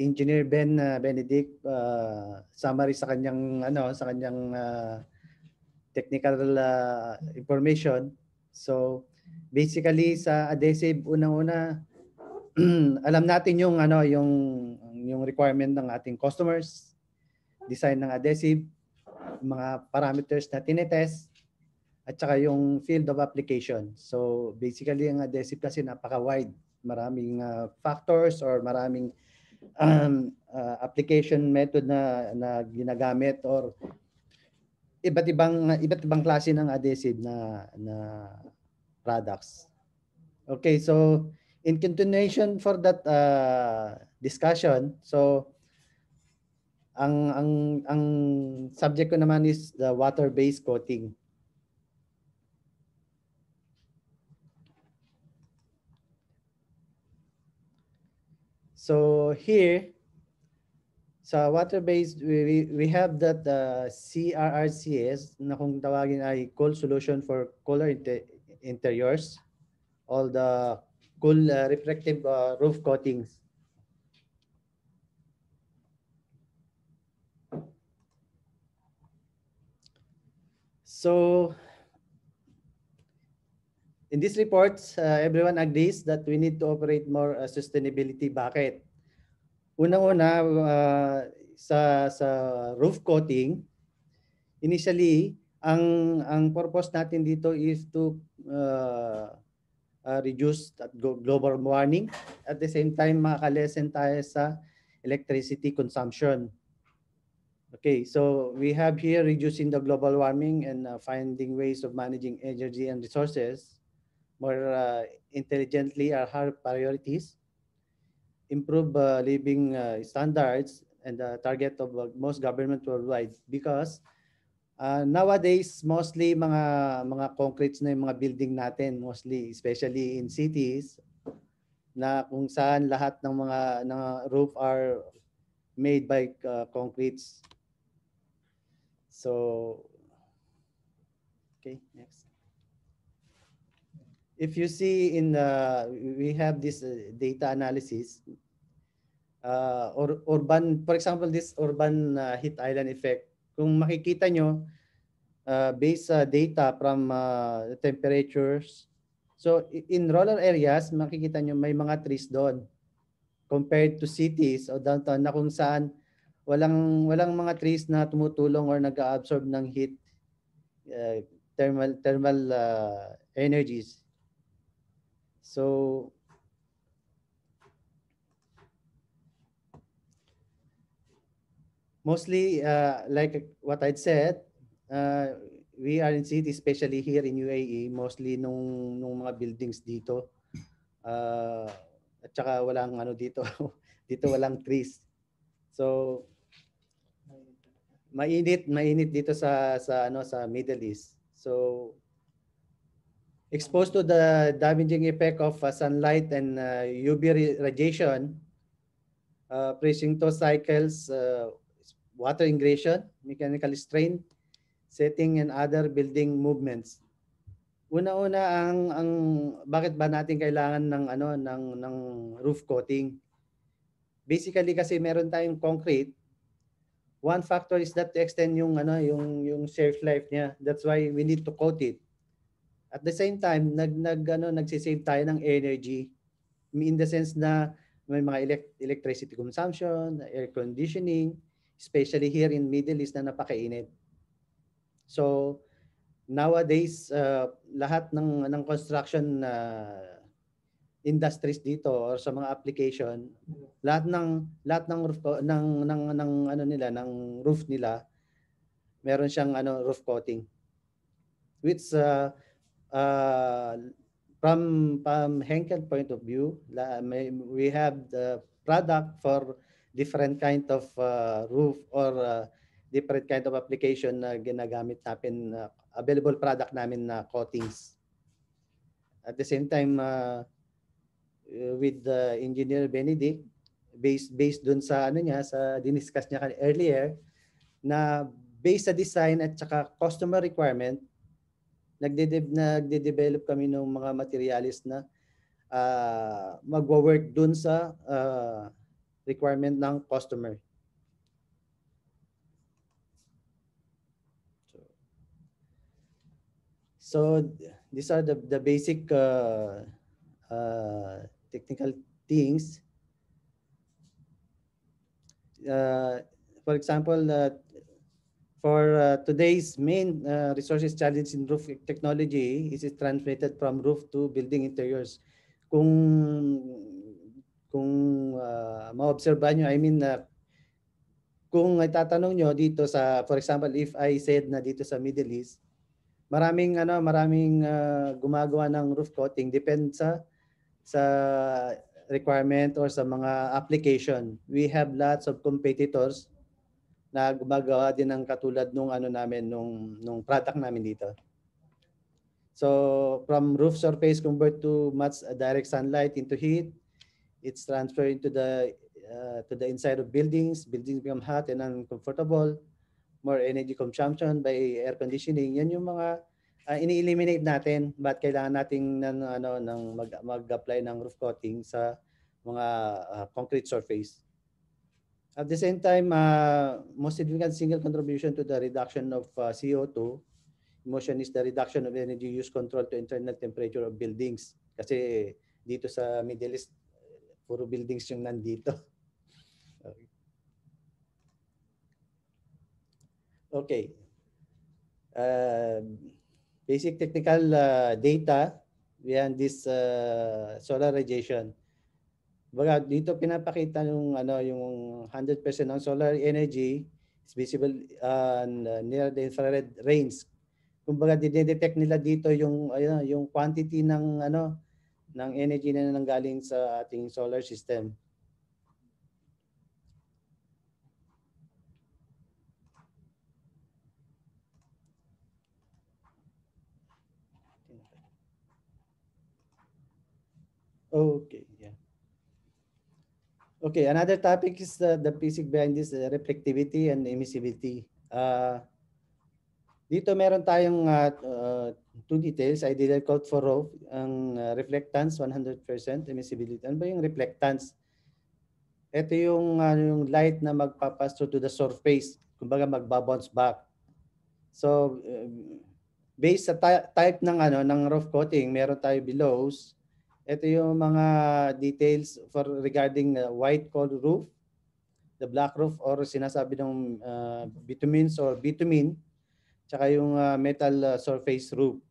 Engineer Benedict summary sa kanyang technical information. So basically sa adhesive unang-una alam natin yung yung requirement ng ating customers, design ng adhesive, mga parameters na tinetest, at saka yung field of application. So basically ang adhesive kasi napaka-wide. Maraming factors or maraming application method na ginagamit or iba't ibang klase ng adhesive na products. Okay, so in continuation for that discussion, so ang subject ko naman is the water-based coating. So here, sa water-based, we have that CRRCS na kung tawagin ay cool solution for cooler interiors, all the cool refractive roof coatings. So in these reports, everyone agrees that we need to operate more sustainability. Bakit? Unang-una, sa roof coating, Initially, ang purpose natin dito is to reduce global warming. At the same time, makalesen tayo sa electricity consumption. Okay, so we have here reducing the global warming and finding ways of managing energy and resources more intelligently are high priorities. Improve living standards and the target of most government worldwide, because nowadays mostly mga concretes na yung mga building natin, mostly especially in cities na kung saan lahat ng mga roof are made by concretes. So okay, next. If you see in we have this data analysis, or urban, for example, this urban heat island effect. Kung makikita nyo, based data from temperatures, so in rural areas, makikita nyo may mga trees doon compared to cities o downtown na kung saan walang mga trees na tumutulong or nag-absorb ng heat, thermal energies. So mostly like what I'd said, we are in cities, especially here in UAE, mostly nung mga buildings dito. At saka walang ano dito, dito walang trees. So mainit dito sa Middle East. So exposed to the damaging effect of sunlight and UV radiation, precincto cycles, water ingression, mechanical strain, setting and other building movements. Una-una ang bakit ba natin kailangan ng ng roof coating? Basically kasi meron tayong concrete. One factor is that to extend yung yung shelf life niya. That's why we need to coat it. At the same time, nagsisave tayo ng energy, in the sense na may mga electricity consumption, air conditioning, especially here in Middle East na napakainit. So nowadays, lahat ng construction industries dito or sa mga application, lahat ng roof ng roof nila meron siyang roof coating, which from Henkel point of view, we have the product for different kind of roof or different kind of application na ginagamit natin, available product namin na coatings. At the same time, with Engineer Benedict, based dun sa sa diniscuss niya earlier, na based sa design at saka customer requirement, nagde-develop kami ng mga materials na magwo-work dun sa requirement ng customer. So these are the basic technical things. For example, for today's main resources challenge in roof technology is it transmitted from roof to building interiors. Kung ma-observe nyo, I mean, kung itatanong nyo dito sa, for example, if I said na dito sa Middle East, maraming gumagawa ng roof coating, depends sa requirement or sa mga application. We have lots of competitors na gumagawa din ng katulad nung namin, nung product namin dito. So from roof surface convert to much direct sunlight into heat, it's transferred into the inside of buildings. Buildings become hot and uncomfortable, more energy consumption by air conditioning. Yan yung mga ini-eliminate natin, but kailangan nating mag-apply ng roof coating sa mga concrete surface. At the same time, most significant single contribution to the reduction of CO2 emission is the reduction of energy use control to internal temperature of buildings. Kasi dito sa Middle East, puro buildings yung nandito. Okay. basic technical data behind this solar radiation. Baga dito pinapakita yung ano, yung 100% ng solar energy is visible near the infrared range. Kumbaga dine-detect nila dito yung ayun, yung quantity ng ano, ng energy na nanggaling sa ating solar system. Okay, yeah. Okay, another topic is the physics behind this reflectivity and emissivity. Dito meron tayong two details. Ideal code for row, ang reflectance 100%, emissivity. Ano ba yung reflectance? Ito yung light na magpapass through to the surface. Kumbaga magbabounce back. So based sa type ng ano ng rough coating, meron tayo billows. Ito yung mga details for regarding white coal roof, the black roof or sinasabi ng bitumens or bitumen, tsaka yung metal surface roof.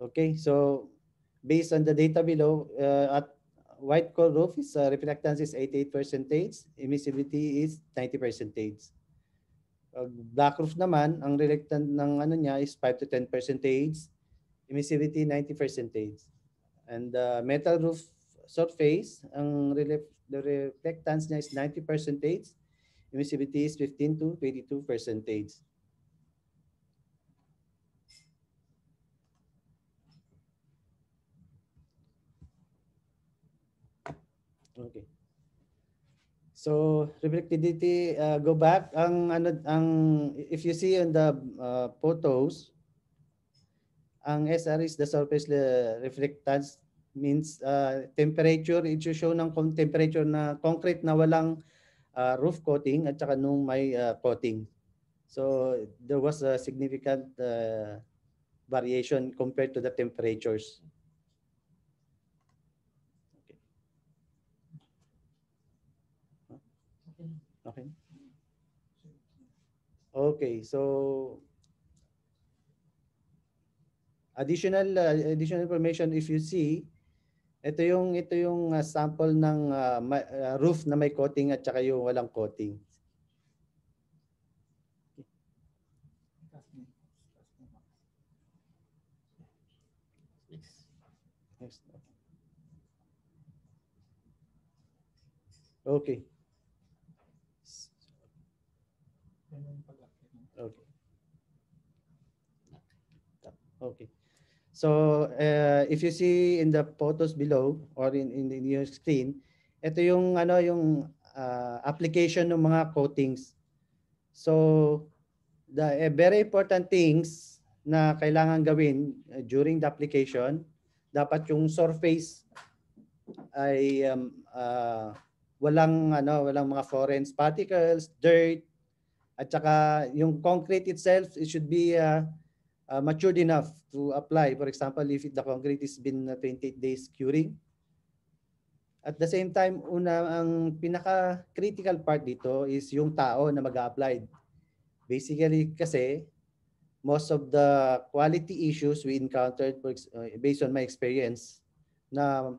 Okay, so based on the data below, at white coal roof is reflectance is 88%, emissivity is 90%. Black roof naman, ang reluctant ng ano niya is 5 to 10%, emissivity 90%. And the metal roof surface, ang reflectance niya is 90%, emissivity is 15 to 22%. Okay. So reflectivity, go back. Ang if you see in the photos, ang SR is the surface reflectance, means temperature. Ito show ng temperature na concrete na walang roof coating at saka nung may coating. So there was a significant variation compared to the temperatures. Okay. Okay, so additional information, if you see, ito yung sample ng roof na may coating at saka yung walang coating. Next. Okay. Okay. Okay. So if you see in the photos below or in your screen, ito yung ano yung application ng mga coatings. So the very important things na kailangan gawin during the application, dapat yung surface ay walang mga foreign particles, dirt, at saka yung concrete itself, it should be matured enough to apply. For example, if the concrete has been 28 days curing. At the same time, ang pinaka-critical part dito is yung tao na mag-a-apply. Basically kasi, most of the quality issues we encountered based on my experience, na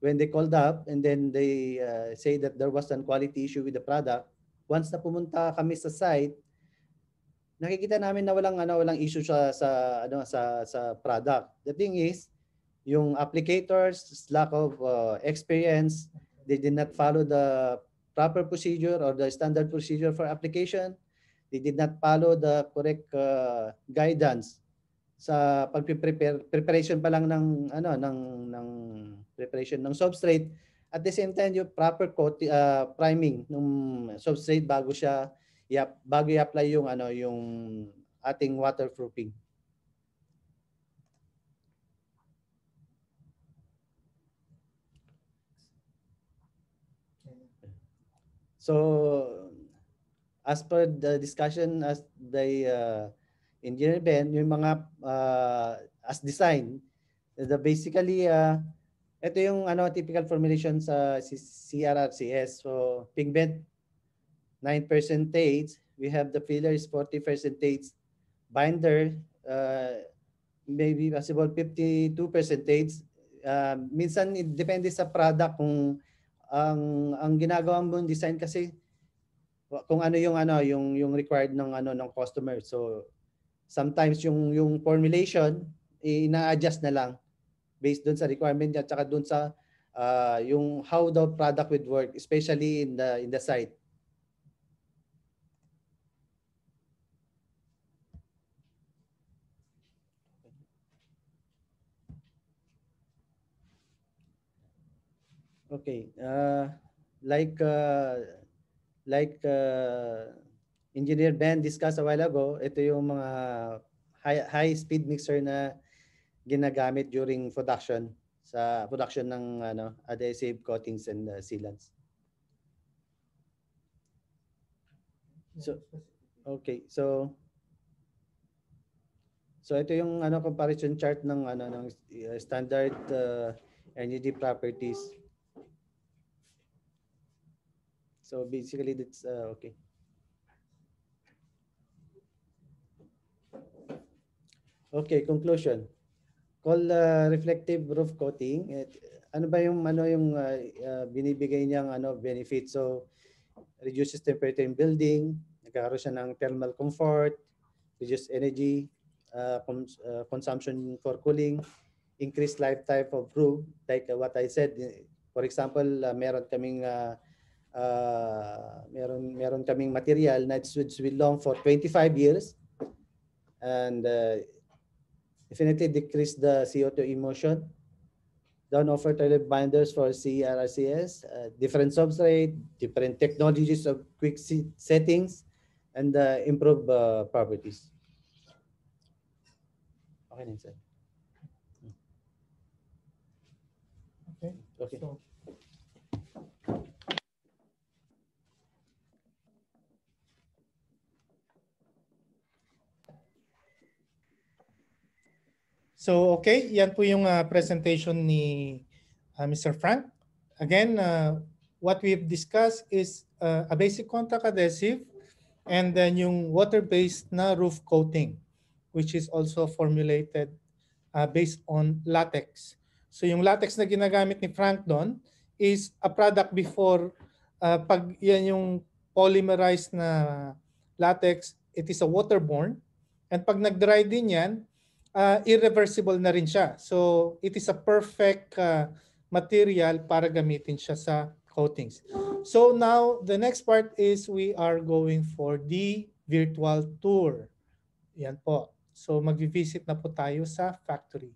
when they called up and then they say that there was a quality issue with the product, once na pumunta kami sa site, nakikita namin na walang issue sa product. The thing is, yung applicators, lack of experience, they did not follow the proper procedure or the standard procedure for application. They did not follow the correct guidance sa preparation pa lang ng ano ng preparation ng substrate. At the same time, yung proper priming ng substrate bago siya bago i-apply yung ano yung ating waterproofing. So as per the discussion as the engineer Ben, yung mga as design, the basically ito yung ano typical formulation sa CRRCS. So pigment 9%, we have the filler is 40%, binder, maybe possible 52%. Minsan depende sa product kung ang ginagawa mong design kasi kung ano yung required ng ng customer. So sometimes yung formulation ina-adjust na lang based doon sa requirement at saka doon sa yung how the product would work, especially in the site. Okay, like Engineer Ben discussed a while ago, ito yung mga high speed mixer na ginagamit during production sa production ng adhesive coatings and sealants. So okay, so ito yung comparison chart ng ng standard energy properties. So basically that's okay. Okay, conclusion. Called reflective roof coating. Ano ba yung binibigay niyang benefit? So reduces temperature in building, nagkakaroon siya ng thermal comfort, reduces energy consumption for cooling, increased lifetime of roof like what I said. For example, meron kaming material na which will long for 25 years and definitely decrease the CO2 emission. Don't offer toilet binders for CR, RCS, different substrate, different technologies of quick settings, and improve properties. Okay, sir. Okay. So okay, yan po yung presentation ni Mr. Frank. Again, what we've discussed is a basic contact adhesive and then yung water-based na roof coating, which is also formulated based on latex. So yung latex na ginagamit ni Frank doon is a product before pag yan yung polymerized na latex, it is a waterborne. And pag nag-dry din yan, irreversible na rin siya. So it is a perfect material para gamitin siya sa coatings. So now the next part is we are going for the virtual tour. Yan po. So mag-visit na po tayo sa factory.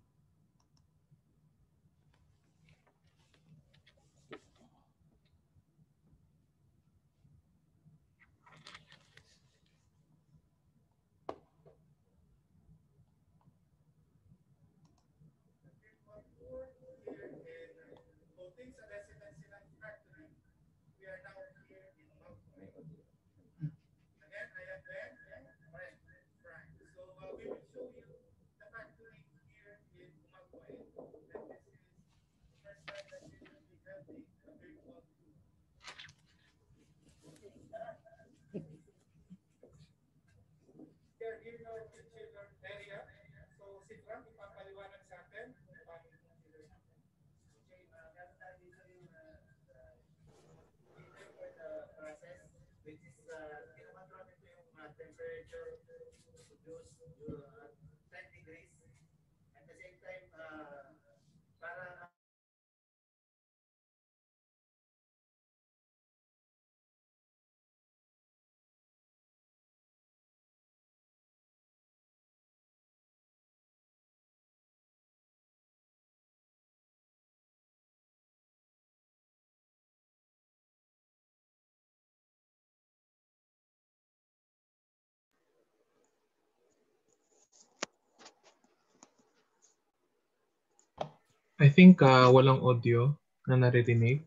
I think walang audio na naririnig.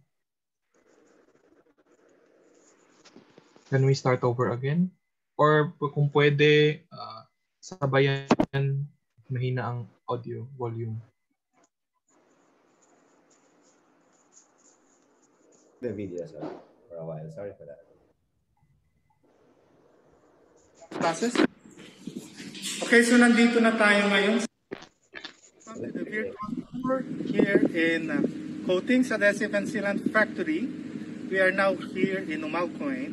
Can we start over again? Or kung pwede, sabayan mahina ang audio volume. The video sorry, for a while. Sorry for that. Process? Okay, so nandito na tayo ngayon sa the virtual tour here in Coatings, Adhesive and Sealant Factory. We are now here in Umalcoin.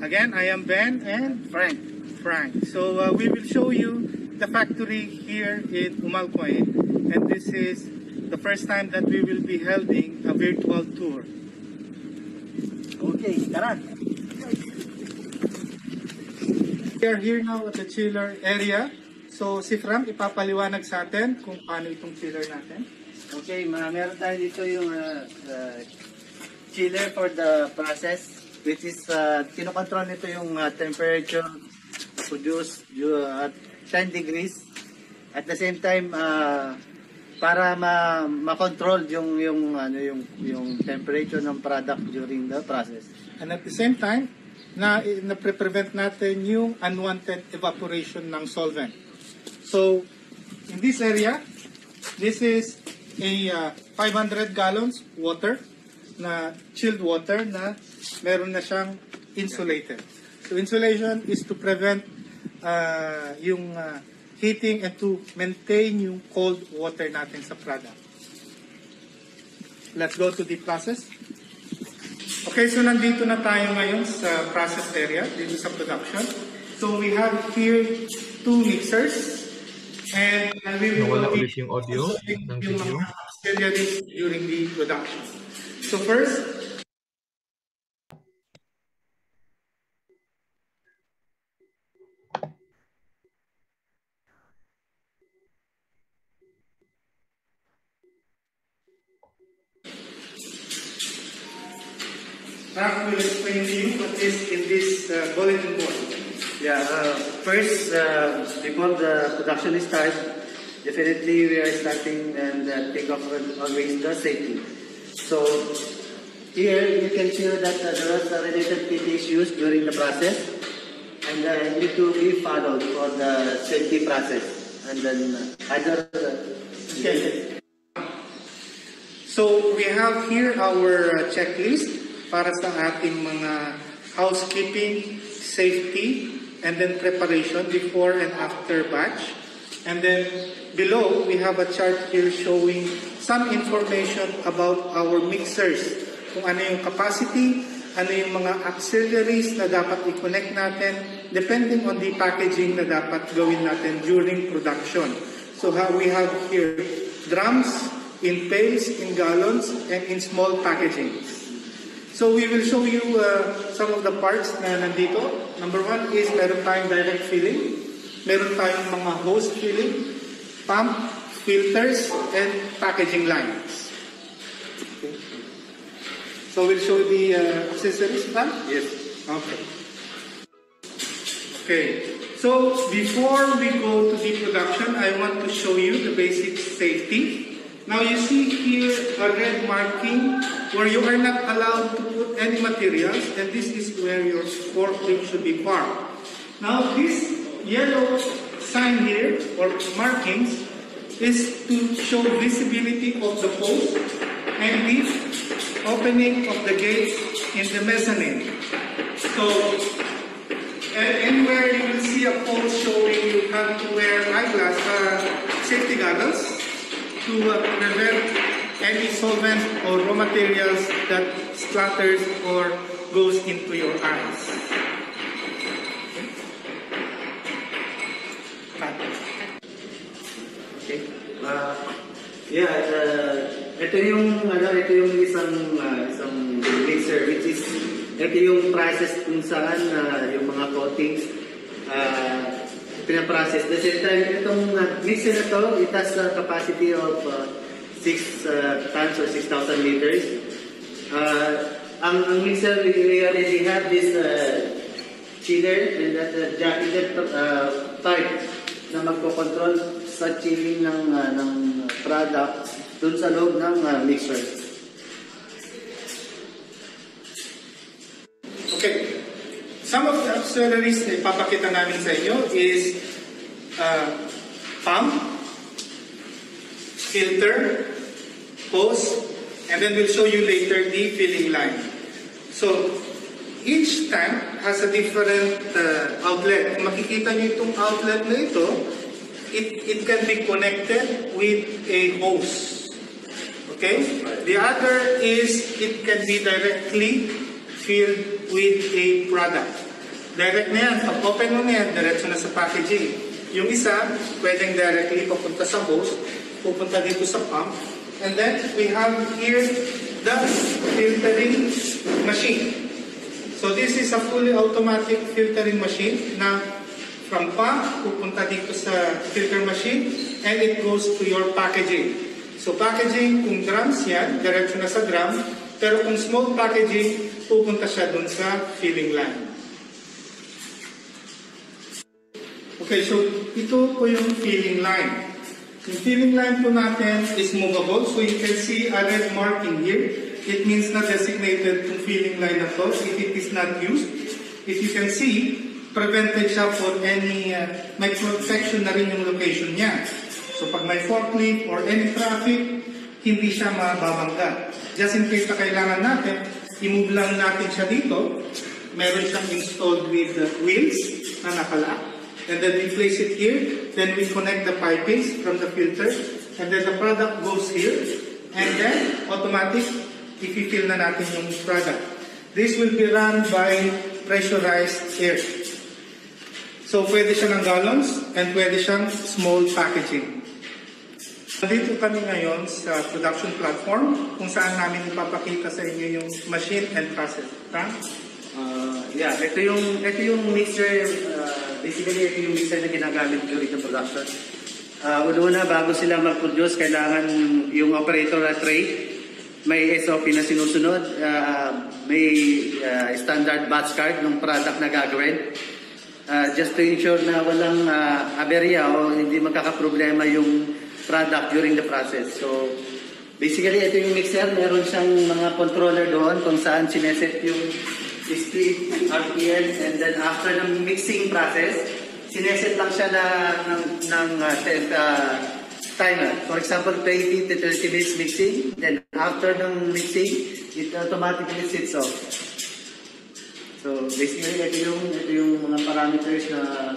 Again, I am Ben and Frank. So we will show you the factory here in Umalcoin, and this is the first time that we will be holding a virtual tour. Okay, tara. We are here now at the chiller area. So si Frank, ipapaliwanag sa atin kung paano itong chiller natin. Okay, meron tayo dito yung chiller for the process, which is kinokontrol nito yung temperature produced at 10 degrees. At the same time, para ma-control yung temperature ng product during the process. And at the same time, na prevent natin yung unwanted evaporation ng solvent. So, in this area, this is a 500 gallons water, na chilled water, na meron na siyang insulated. So, insulation is to prevent yung heating and to maintain yung cold water natin sa product. Let's go to the process. Okay, so nandito na tayo ngayon sa process area, dito sa production. So we have here two mixers, and we will be using yung mga auxiliaries during the production. So first, Mark will explain to you what is in this bulletin board. Yeah, first, before the production is started, definitely we are starting and take off always the safety. So, here you can see that there was related PIChE issues during the process, and need to be followed for the safety process. And then other... Okay. So, we have here our checklist para sa ating mga housekeeping, safety, and then preparation before and after batch. And then below, we have a chart here showing some information about our mixers. Kung ano yung capacity, ano yung mga auxiliaries na dapat i-connect natin, depending on the packaging na dapat gawin natin during production. So we have here drums, in pails, in gallons, and in small packaging. So we will show you some of the parts na nandito. Number one is meron tayong direct filling, meron tayong mga hose filling, pump, filters, and packaging lines. Okay. So we'll show the accessories, Pam? Yes. Okay. Okay. So before we go to the production, I want to show you the basic safety. Now you see here a red marking where you are not allowed to put any materials, and this is where your forklift should be parked. Now this yellow sign here, or markings, is to show visibility of the post and the opening of the gate in the mezzanine. So anywhere you will see a post showing, you have to wear eyeglass, safety goggles, to prevent any solvent or raw materials that splatters or goes into your eyes. Okay. Ito yung isang mixer, which is ito yung process kung saan yung mga coatings pinaprocess. The same time, itong mixer na to, it has a capacity of 6 tons or 6,000 liters. Ang mixer, we already have this chiller and that jacketed type na magkocontrol sa chilling ng product dun sa loob ng mixer. Okay. Some of the auxiliaries na ipapakita namin sa inyo is pump, filter, hose, and then we'll show you later the filling line. So each tank has a different outlet. Makikita nyo itong outlet na ito, it can be connected with a hose. Okay? The other is it can be directly filled with a product. Direct na yan. Pag open mo na yan, diretso na sa packaging. Yung isa, pwedeng directly papunta sa hose, pupunta dito sa pump. And then, we have here the filtering machine. So this is a fully automatic filtering machine na from pump, pupunta dito sa filter machine, and it goes to your packaging. So packaging, kung drums yan, diretso na sa drum, pero kung small packaging, pupunta siya dun sa filling line. Okay, so ito po yung filling line. Yung filling line po natin is movable. So you can see a red marking here. It means na designated to filling line na to if it is not used. If you can see, prevented siya for any, may protection na rin yung location niya. So pag may forklift or any traffic, hindi siya mababangga. Just in case na kailangan natin, i-move lang natin siya dito. Meron siyang installed with wheels na nakalaak. And then we place it here, then we connect the pipings from the filter, and then the product goes here, and then automatic, ipifill na natin yung product. This will be run by pressurized air. So pwede siyang gallons, and pwede siyang small packaging. Dito kami ngayon sa production platform, kung saan namin ipapakita sa inyo yung machine and process. Yeah, ito yung mixer, basically ito yung mixer na ginagamit during the production. Una, bago sila mag-produce, kailangan yung operator na tray, may SOP na sinusunod, may standard batch card ng product na gagawin. Just to ensure na walang aberya o hindi magkakaproblema yung product during the process. So, basically ito yung mixer, meron siyang mga controller doon kung saan sineset yung discrete RPMs, and then after the mixing process, sineset lang siya ng timer. For example, 20 to 30 minutes mixing, then after ng mixing, it automatically sits off. So basically, ito yung mga parameters na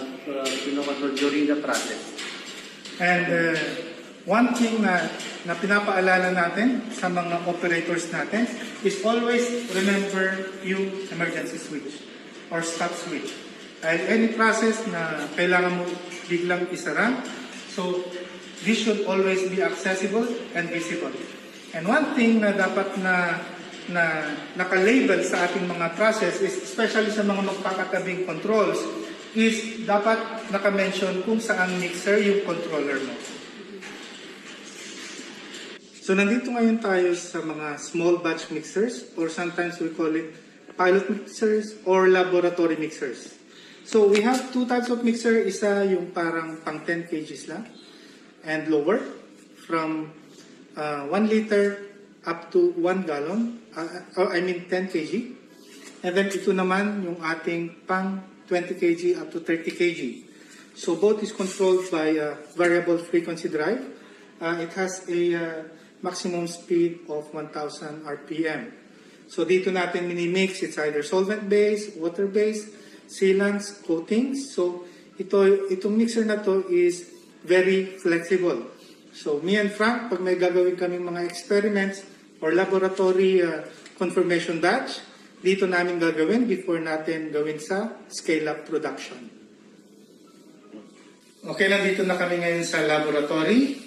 pinocontrol during the process. And one thing na pinapaalala natin sa mga operators natin is always remember yung emergency switch or stop switch. And any process na kailangan mo biglang isara, so this should always be accessible and visible. And one thing na dapat na nakalabel sa ating mga process is, especially sa mga magpakatabing controls, is dapat nakamention kung saan mixer yung controller mo. So nandito ngayon tayo sa mga small batch mixers, or sometimes we call it pilot mixers or laboratory mixers. So we have two types of mixer. Isa yung parang pang 10 kgs lang and lower, from 1 liter up to 1 gallon, I mean 10 kg. And then ito naman yung ating pang 20 kg up to 30 kg. So both is controlled by a variable frequency drive. It has a maximum speed of 1000 RPM. So dito natin minimix, it's either solvent-based, water-based, sealants, coatings. So itong mixer na to is very flexible. So me and Frank, pag may gagawin kaming mga experiments or laboratory confirmation batch, dito namin gagawin before natin gawin sa scale-up production. Okay, nandito na kami ngayon sa laboratory.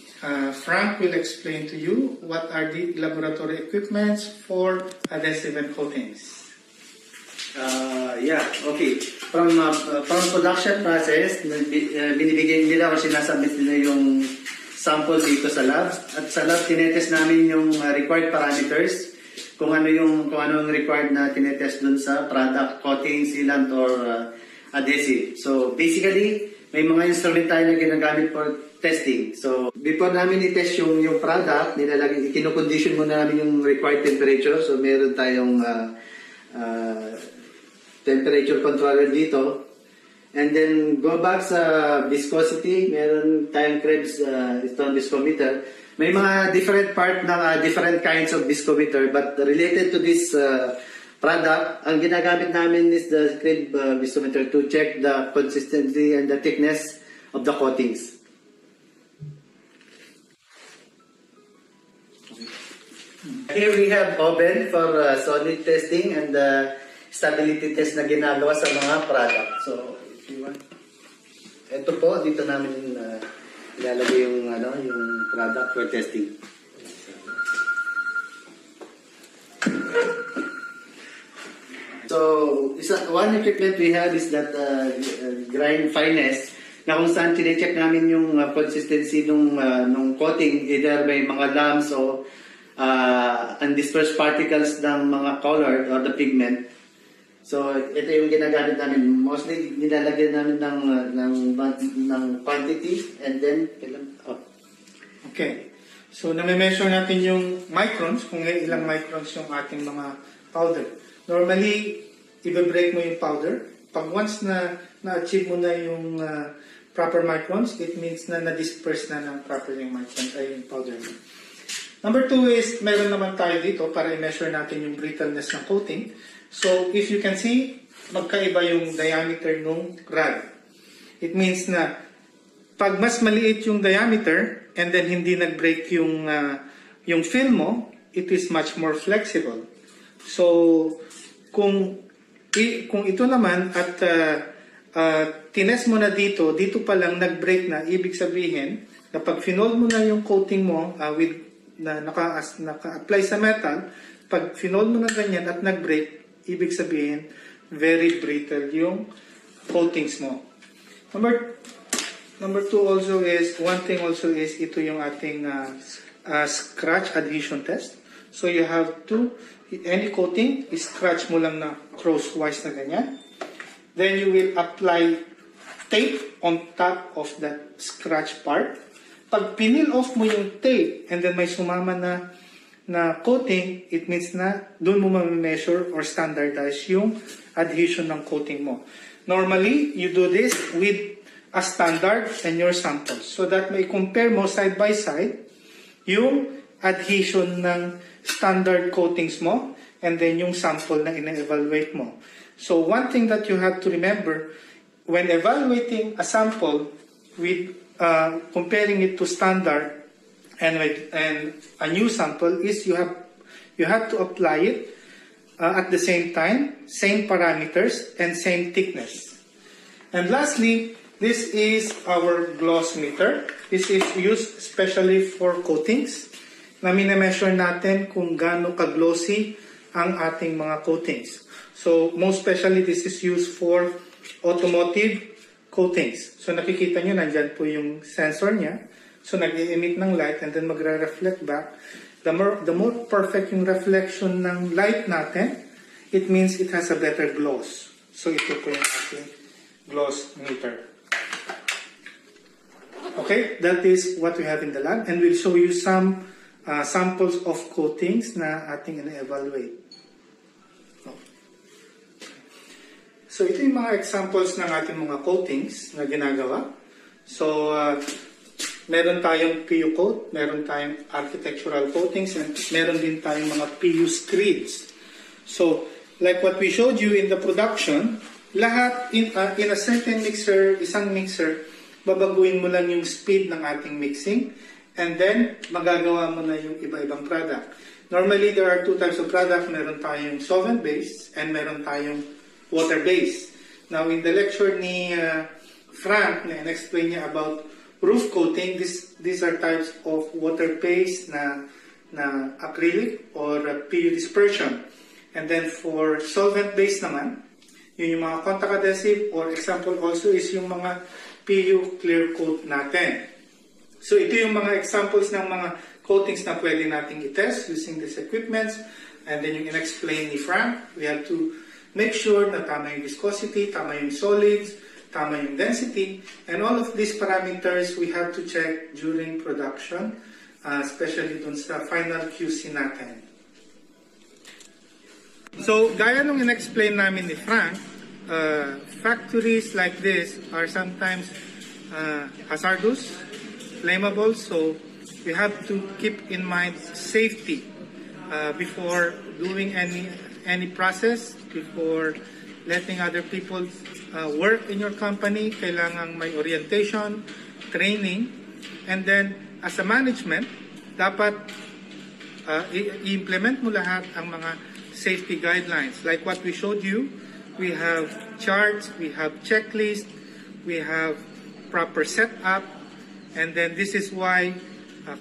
Frank will explain to you what are the laboratory equipments for adhesive and coatings. Okay. From production process, binibigyan nila o sinasabit nila yung sample dito sa lab. At sa lab, tinetest namin yung required parameters, kung ano yung required na tinetest dun sa product, coating, sealant, or adhesive. So basically, may mga instrument tayo na ginagamit for testing. So before namin i-test yung product, nilalagay, kino-condition muna namin yung required temperature. So meron tayong temperature controller dito. And then go back sa viscosity, meron tayong Krebs viscometer. May mga different kinds of viscometer, but related to this product, ang ginagamit namin is the crib visometer to check the consistency and the thickness of the coatings. Here we have oven for solid testing and stability test na ginagawa sa mga product. So, if you want, ito po, dito namin ilalagay yung, ano, yung product for testing. So, one equipment we have is that grind fineness, na kung saan tine-check namin yung consistency nung coating, either may mga lumps o undispersed particles ng mga color or the pigment. So, ito yung ginagamit namin. Mostly, nilalagyan namin ng quantity and then, okay. So, nami-measure natin yung microns, kung ilang microns yung ating mga powder. Normally, i-break mo yung powder. Pag once na na-achieve mo na yung proper microns, it means na na-disperse na ng proper yung microns, ay yung powder. Number two is, meron naman tayo dito para i-measure natin yung brittleness ng coating. So, if you can see, magkaiba yung diameter ng rod. It means na, pag mas maliit yung diameter, and then hindi nag-break yung film mo, it is much more flexible. So, kung ito naman, at tines mo na dito pa lang nag-break na, ibig sabihin, na pag phenol mo na yung coating mo with na naka-apply sa metal, pag phenol mo na ganyan at nag-break, ibig sabihin, very brittle yung coatings mo. Number two also is, one thing also is, ito yung ating scratch adhesion test. So you have to, any coating, scratch mo lang na crosswise na ganyan. Then you will apply tape on top of that scratch part. Pag pinil off mo yung tape and then may sumama na coating, it means na doon mo ma-measure or standardize yung adhesion ng coating mo. Normally, you do this with a standard and your samples so that may compare mo side by side yung adhesion ng standard coatings mo and then yung sample na ina-evaluate mo. So, one thing that you have to remember when evaluating a sample with comparing it to standard and a new sample is you have to apply it at the same time, same parameters and same thickness. And lastly, this is our gloss meter. This is used especially for coatings. Na mine-measure natin kung gaano ka-glossy ang ating mga coatings. So most especially this is used for automotive coatings. So nakikita nyo, nandyan po yung sensor niya. So nag-emit ng light and then magre-reflect back. The more perfect yung reflection ng light natin, it means it has a better gloss. So ito po yung ating gloss meter. Okay, that is what we have in the lab. And we'll show you some samples of coatings na ating ina-evaluate. So, ito yung mga examples ng ating mga coatings na ginagawa. So, meron tayong PU coat, meron tayong architectural coatings, and meron din tayong mga PU screeds. So, like what we showed you in the production, lahat in a certain mixer, isang mixer, babaguhin mo lang yung speed ng ating mixing, and then magagawa mo na yung iba-ibang product. Normally, there are two types of product. Meron tayong solvent-based, and meron tayong water-based. Now, in the lecture ni Frank, na-explain niya about roof coating, these are types of water-based na acrylic or PU dispersion. And then for solvent-based naman, yun yung mga contact adhesive or example also is yung mga PU clear coat natin. So, ito yung mga examples ng mga coatings na pwede nating i-test using these equipments. And then yung in-explain ni Frank, we have to make sure na tama yung viscosity, tama yung solids, tama yung density, and all of these parameters we have to check during production, especially dun sa final QC natin. So, gaya nung in-explain namin ni Frank, factories like this are sometimes hazardous, flammable, so we have to keep in mind safety before doing any any process before letting other people work in your company, kailangang may orientation, training, and then as a management, dapat i-implement mo lahat ang mga safety guidelines. Like what we showed you, we have charts, we have checklists, we have proper setup, and then this is why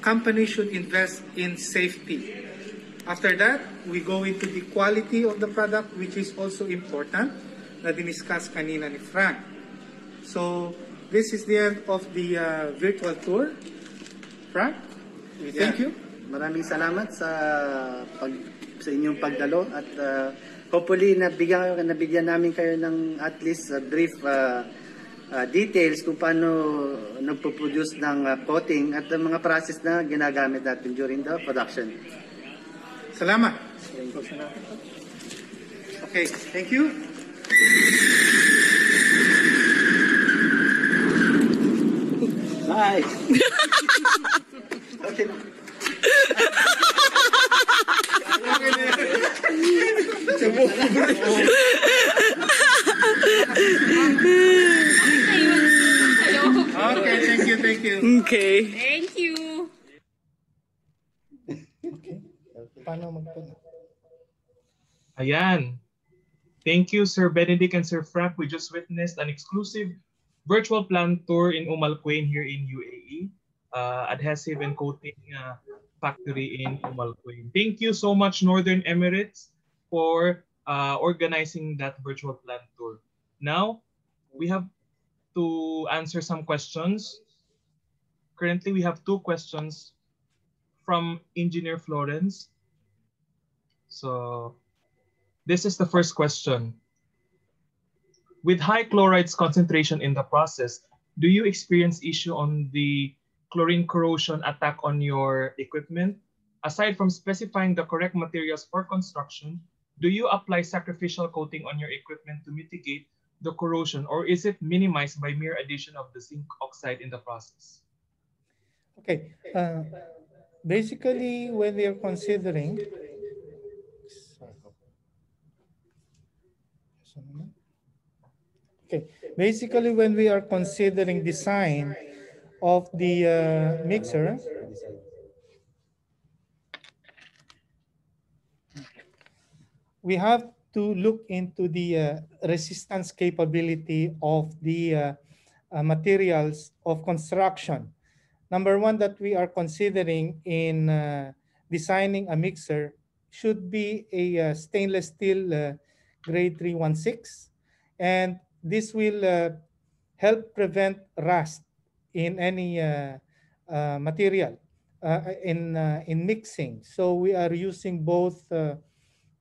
companies should invest in safety. After that, we go into the quality of the product, which is also important, na diniscuss kanina ni Frank. So, this is the end of the virtual tour. Frank, thank you. Maraming salamat sa inyong pagdalo at hopefully nabigyan namin kayo ng at least brief details kung paano nagpo-produce ng coating at ang mga process na ginagamit natin during the production. Salamat. Okay, thank you. Bye. Okay. Okay, thank you, thank you. Okay. Thank you. Paano magpunta? Ayan. Thank you, Sir Benedict and Sir Frank. We just witnessed an exclusive virtual plant tour in Umm Al Quwain here in UAE, adhesive and coating factory in Umm Al Quwain. Thank you so much, Northern Emirates, for organizing that virtual plant tour. Now, we have to answer some questions. Currently, we have two questions from Engineer Florence. So, this is the first question. With high chlorides concentration in the process, do you experience issue on the chlorine corrosion attack on your equipment? Aside from specifying the correct materials for construction, do you apply sacrificial coating on your equipment to mitigate the corrosion, or is it minimized by mere addition of the zinc oxide in the process? Okay, basically when we are considering, okay, basically when we are considering design of the mixer, we have to look into the resistance capability of the materials of construction. Number one that we are considering in designing a mixer should be a stainless steel grade 316, and this will help prevent rust in any material in mixing. So we are using both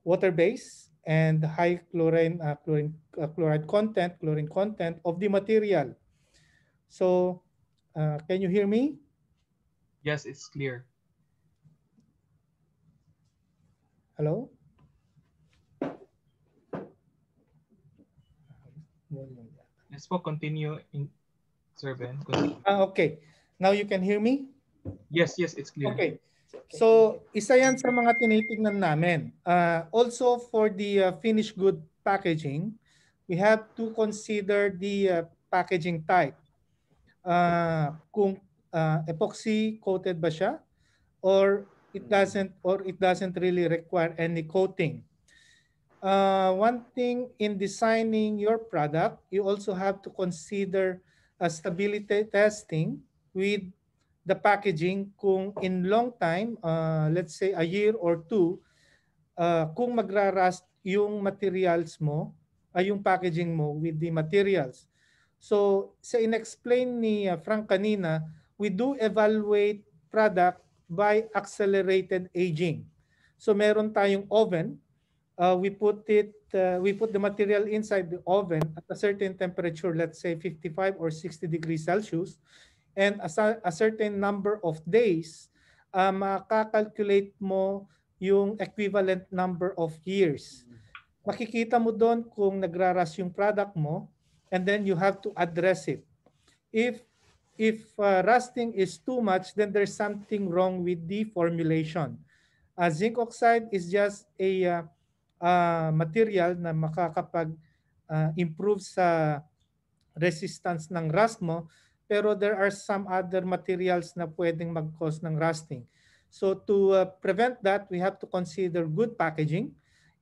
water-based and high chlorine content of the material. So can you hear me? Yes, it's clear. Hello? Let's continue, Sir Ben. Okay, now you can hear me? Yes, yes, it's clear. Okay, so isa yan sa mga tinitignan namin. Also for the finished good packaging, we have to consider the packaging type. Kung epoxy coated ba siya, or it doesn't really require any coating. One thing in designing your product, you also have to consider a stability testing with the packaging. Kung in long time, let's say a year or two, kung magra-rust yung materials mo, ay yung packaging mo with the materials. So sa inexplain ni Frank kanina, we do evaluate product by accelerated aging. So meron tayong oven. We put the material inside the oven at a certain temperature, let's say 55 or 60 degrees Celsius, and a certain number of days, makakalculate mo yung equivalent number of years. Makikita mo doon kung nagraras yung product mo, and then you have to address it. If rusting is too much, then there's something wrong with the formulation. Zinc oxide is just a material na makakapag-improve sa resistance ng rust mo, pero there are some other materials na pwedeng mag-cause ng rusting. So to prevent that, we have to consider good packaging.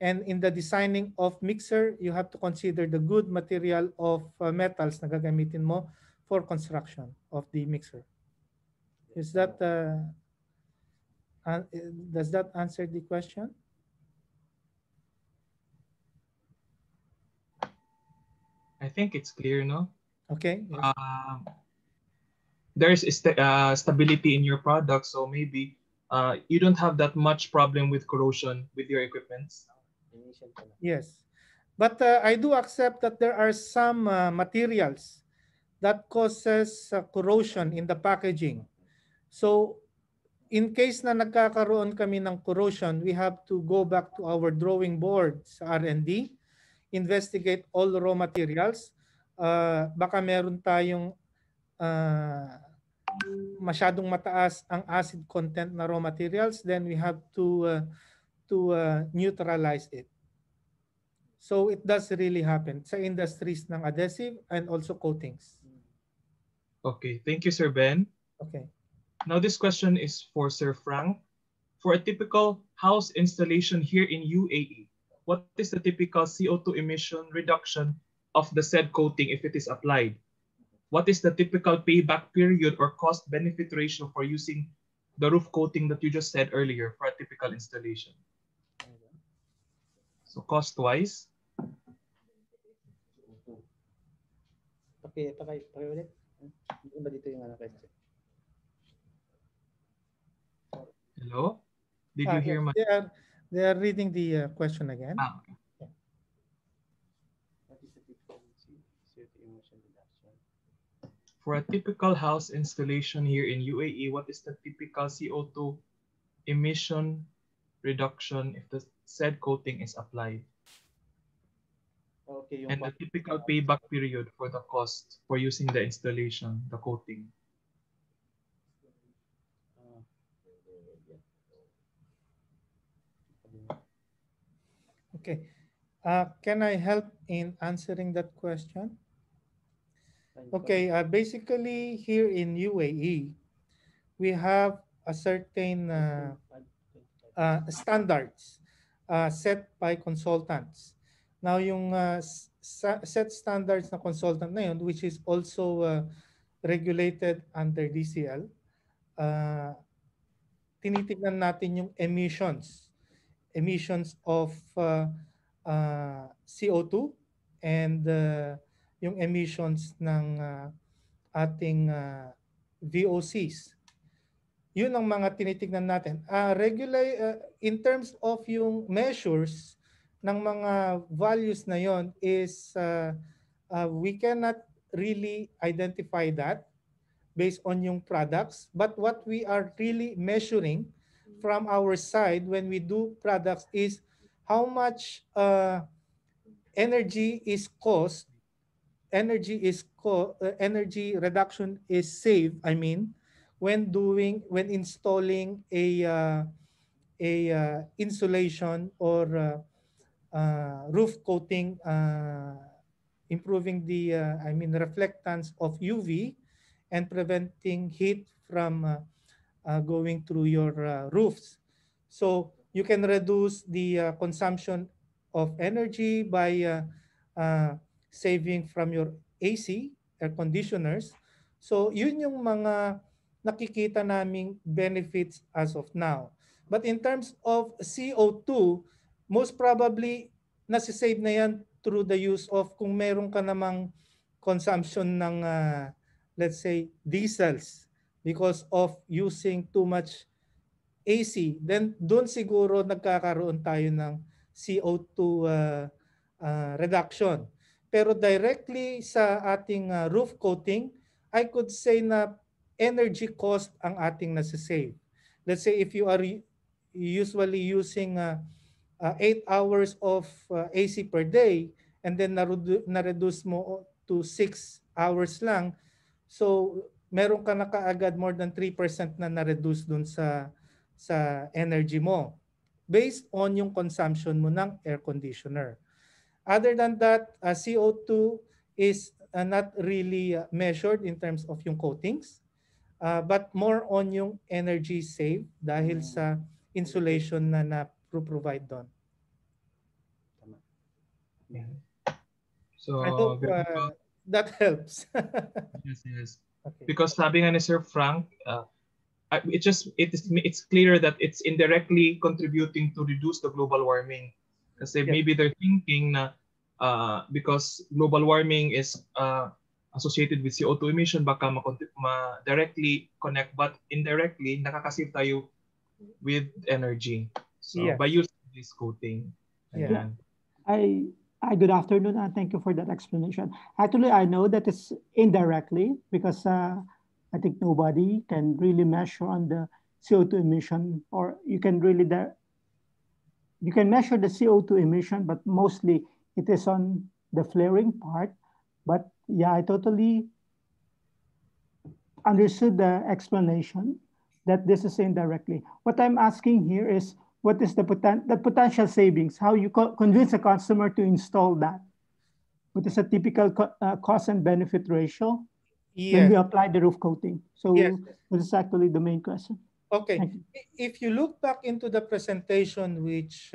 And in the designing of mixer, you have to consider the good material of metals na gagamitin mo for construction of the mixer. Is that, does that answer the question? I think it's clear, no? Okay. Yes. There's stability in your product, so maybe you don't have that much problem with corrosion with your equipment. Yes, but I do accept that there are some materials that causes corrosion in the packaging. So in case na nagkakaroon kami ng corrosion, we have to go back to our drawing board sa R&D, investigate all raw materials. Baka meron tayong masyadong mataas ang acid content na raw materials, then we have to neutralize it. So it does really happen sa industries ng adhesive and also coatings. Okay, thank you, Sir Ben. Okay. Now this question is for Sir Frank. For a typical house installation here in UAE, what is the typical CO2 emission reduction of the said coating if it is applied? What is the typical payback period or cost-benefit ratio for using the roof coating that you just said earlier for a typical installation? So cost-wise. Okay, paki-ulit. Hindi ba dito yung question? Hello? Did you hear my... They are reading the question again. Ah, okay. For a typical house installation here in UAE, what is the typical CO2 emission reduction if the said coating is applied? Okay, and the typical payback period for the cost for using the installation, the coating. Okay. Can I help in answering that question? Okay, basically here in UAE, we have a certain standards set by consultants. Now, yung set standards na consultant na yun, which is also regulated under DCL, tinitignan natin yung emissions of CO2 and yung emissions ng ating VOCs. Yun ang mga tinitignan natin. In terms of yung measures ng mga values na yon is we cannot really identify that based on yung products. But what we are really measuring from our side when we do products is how much energy is caused. Energy reduction is saved, I mean, when installing a insulation or roof coating, improving the reflectance of UV and preventing heat from going through your roofs. So you can reduce the consumption of energy by saving from your AC, air conditioners. So yun yung mga nakikita naming benefits as of now. But in terms of CO2, most probably nasisave na yan through the use of kung meron ka namang consumption ng, let's say, diesels because of using too much AC. Then doon siguro nagkakaroon tayo ng CO2 reduction. Pero directly sa ating roof coating, I could say na energy cost ang ating nasisave. Let's say if you are usually using 8 hours of AC per day and then na-reduce mo to 6 hours lang, so meron ka na kaagad more than 3% na na-reduce dun sa energy mo. based on yung consumption mo ng air conditioner. Other than that, CO2 is not really measured in terms of yung coatings, but more on yung energy saved dahil sa insulation na na-provide doon. Yeah. So I hope that helps. Yes, yes. Okay. Because sabi nga ni Sir Frank, it's clear that it's indirectly contributing to reduce the global warming. Kasi maybe they're thinking na because global warming is associated with CO2 emission, baka ma-directly connect, but indirectly, nakakasave tayo with energy. So by using this coating. Yeah. Good afternoon, and thank you for that explanation. Actually, I know that it's indirectly because I think nobody can really measure on the CO2 emission, or you can really, you can measure the CO2 emission, but mostly it is on the flaring part. But yeah, I totally understood the explanation that this is indirectly. What I'm asking here is, what is the potential savings? How you convince a customer to install that? What is a typical cost and benefit ratio when we apply the roof coating? So this is actually the main question. Okay, if you look back into the presentation which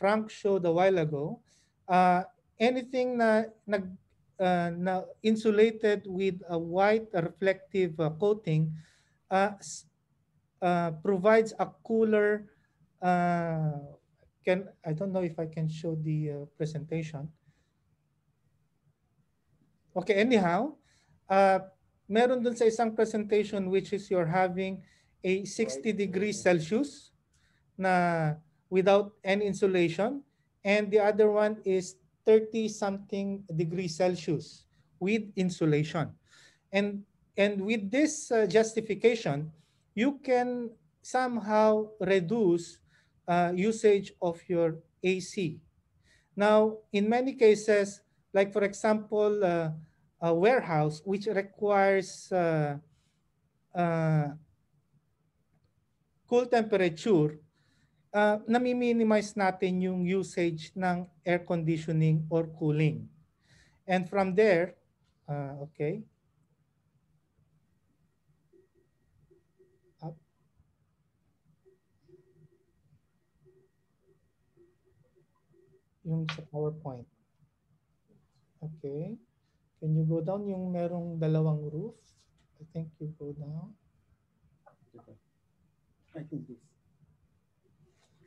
Frank showed a while ago, anything na insulated with a white reflective coating provides a cooler, I don't know if I can show the presentation. Okay, anyhow, meron dun sa isang presentation which is you're having a 60 degrees Celsius na without any insulation, and the other one is 30 something degrees Celsius with insulation. And with this justification, you can somehow reduce usage of your AC. Now, in many cases, like for example, a warehouse which requires cool temperature, nami-minimize natin yung usage ng air conditioning or cooling. And from there, okay. Up. Yung sa PowerPoint. Okay. Can you go down yung merong dalawang roof? I think you go down. I think this.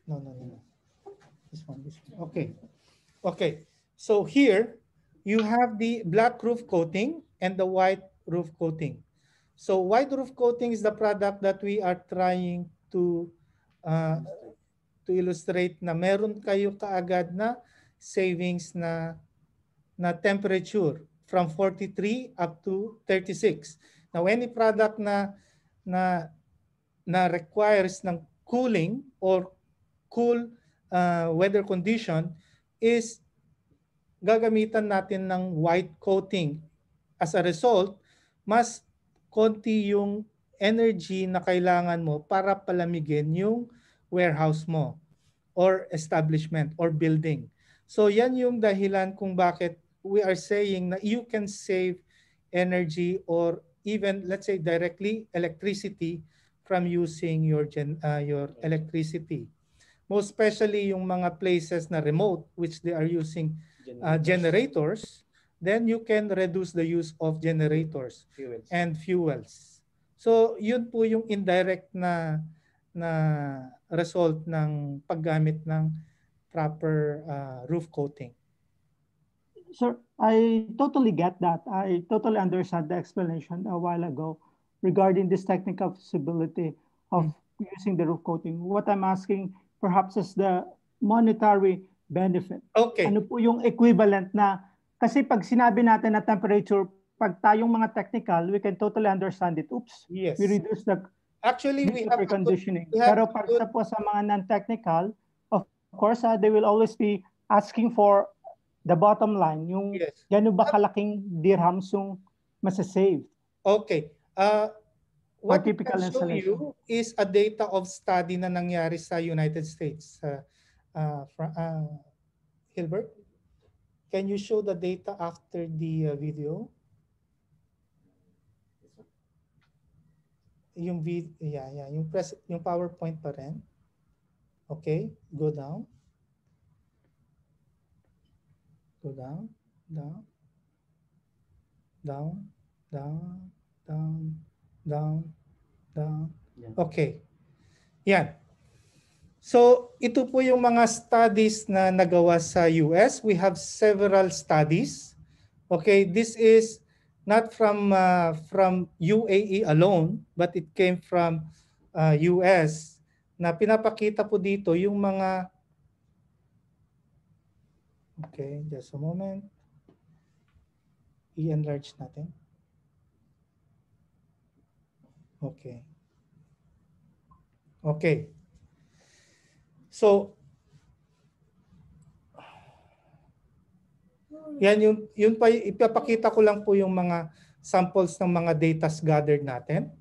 No. This one. Okay. Okay. So here you have the black roof coating and the white roof coating. So white roof coating is the product that we are trying to illustrate na meron kayo kaagad na savings na temperature from 43 up to 36. Now, any product na requires ng cooling or cool weather condition is gagamitan natin ng white coating. As a result, mas konti yung energy na kailangan mo para palamigin yung warehouse mo or establishment or building. So yan yung dahilan kung bakit we are saying that you can save energy or even, let's say, directly electricity from using your electricity. Most especially yung mga places na remote which they are using generators, then you can reduce the use of generators and fuels. So yun po yung indirect na result ng paggamit ng proper roof coating. Sir, I totally get that. I totally understand the explanation a while ago regarding this technical feasibility of using the roof coating. What I'm asking perhaps is the monetary benefit. Okay. Ano po yung equivalent na, kasi pag sinabi natin na temperature, pag tayong mga technical, we can totally understand it. Oops, yes. We reduce the preconditioning. Pero pag sa po sa mga non-technical, of course, they will always be asking for the bottom line, yung gano'n ba kalaking dirhams yung masasave? Okay. What it can show you is a data of study na nangyari sa United States. Hilbert, can you show the data after the video? Yung video, yeah, yung PowerPoint pa rin. Okay, go down. Go down, down, down, down, down, down, down. Yeah. Okay. Yan. So, ito po yung mga studies na nagawa sa US. We have several studies. Okay, this is not from from UAE alone, but it came from US. Na pinapakita po dito yung mga... Okay, just a moment. I-enlarge natin. Okay. Okay. So, yan yun pa, ipapakita ko lang po yung mga samples ng mga datas gathered natin.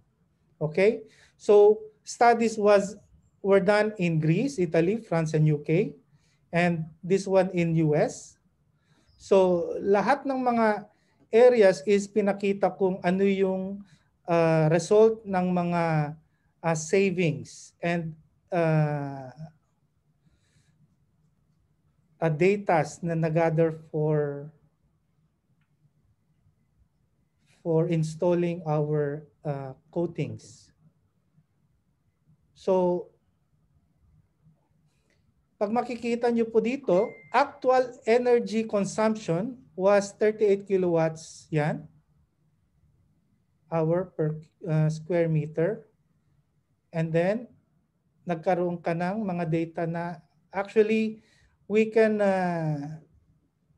Okay? So, studies were done in Greece, Italy, France, and UK. And this one in US. So lahat ng mga areas is pinakita kung ano yung result ng mga savings and datas na nagather for installing our coatings. So pag makikita nyo po dito, actual energy consumption was 38 kilowatts yan, hour per square meter. And then, nagkaroon ka ng mga data na actually we can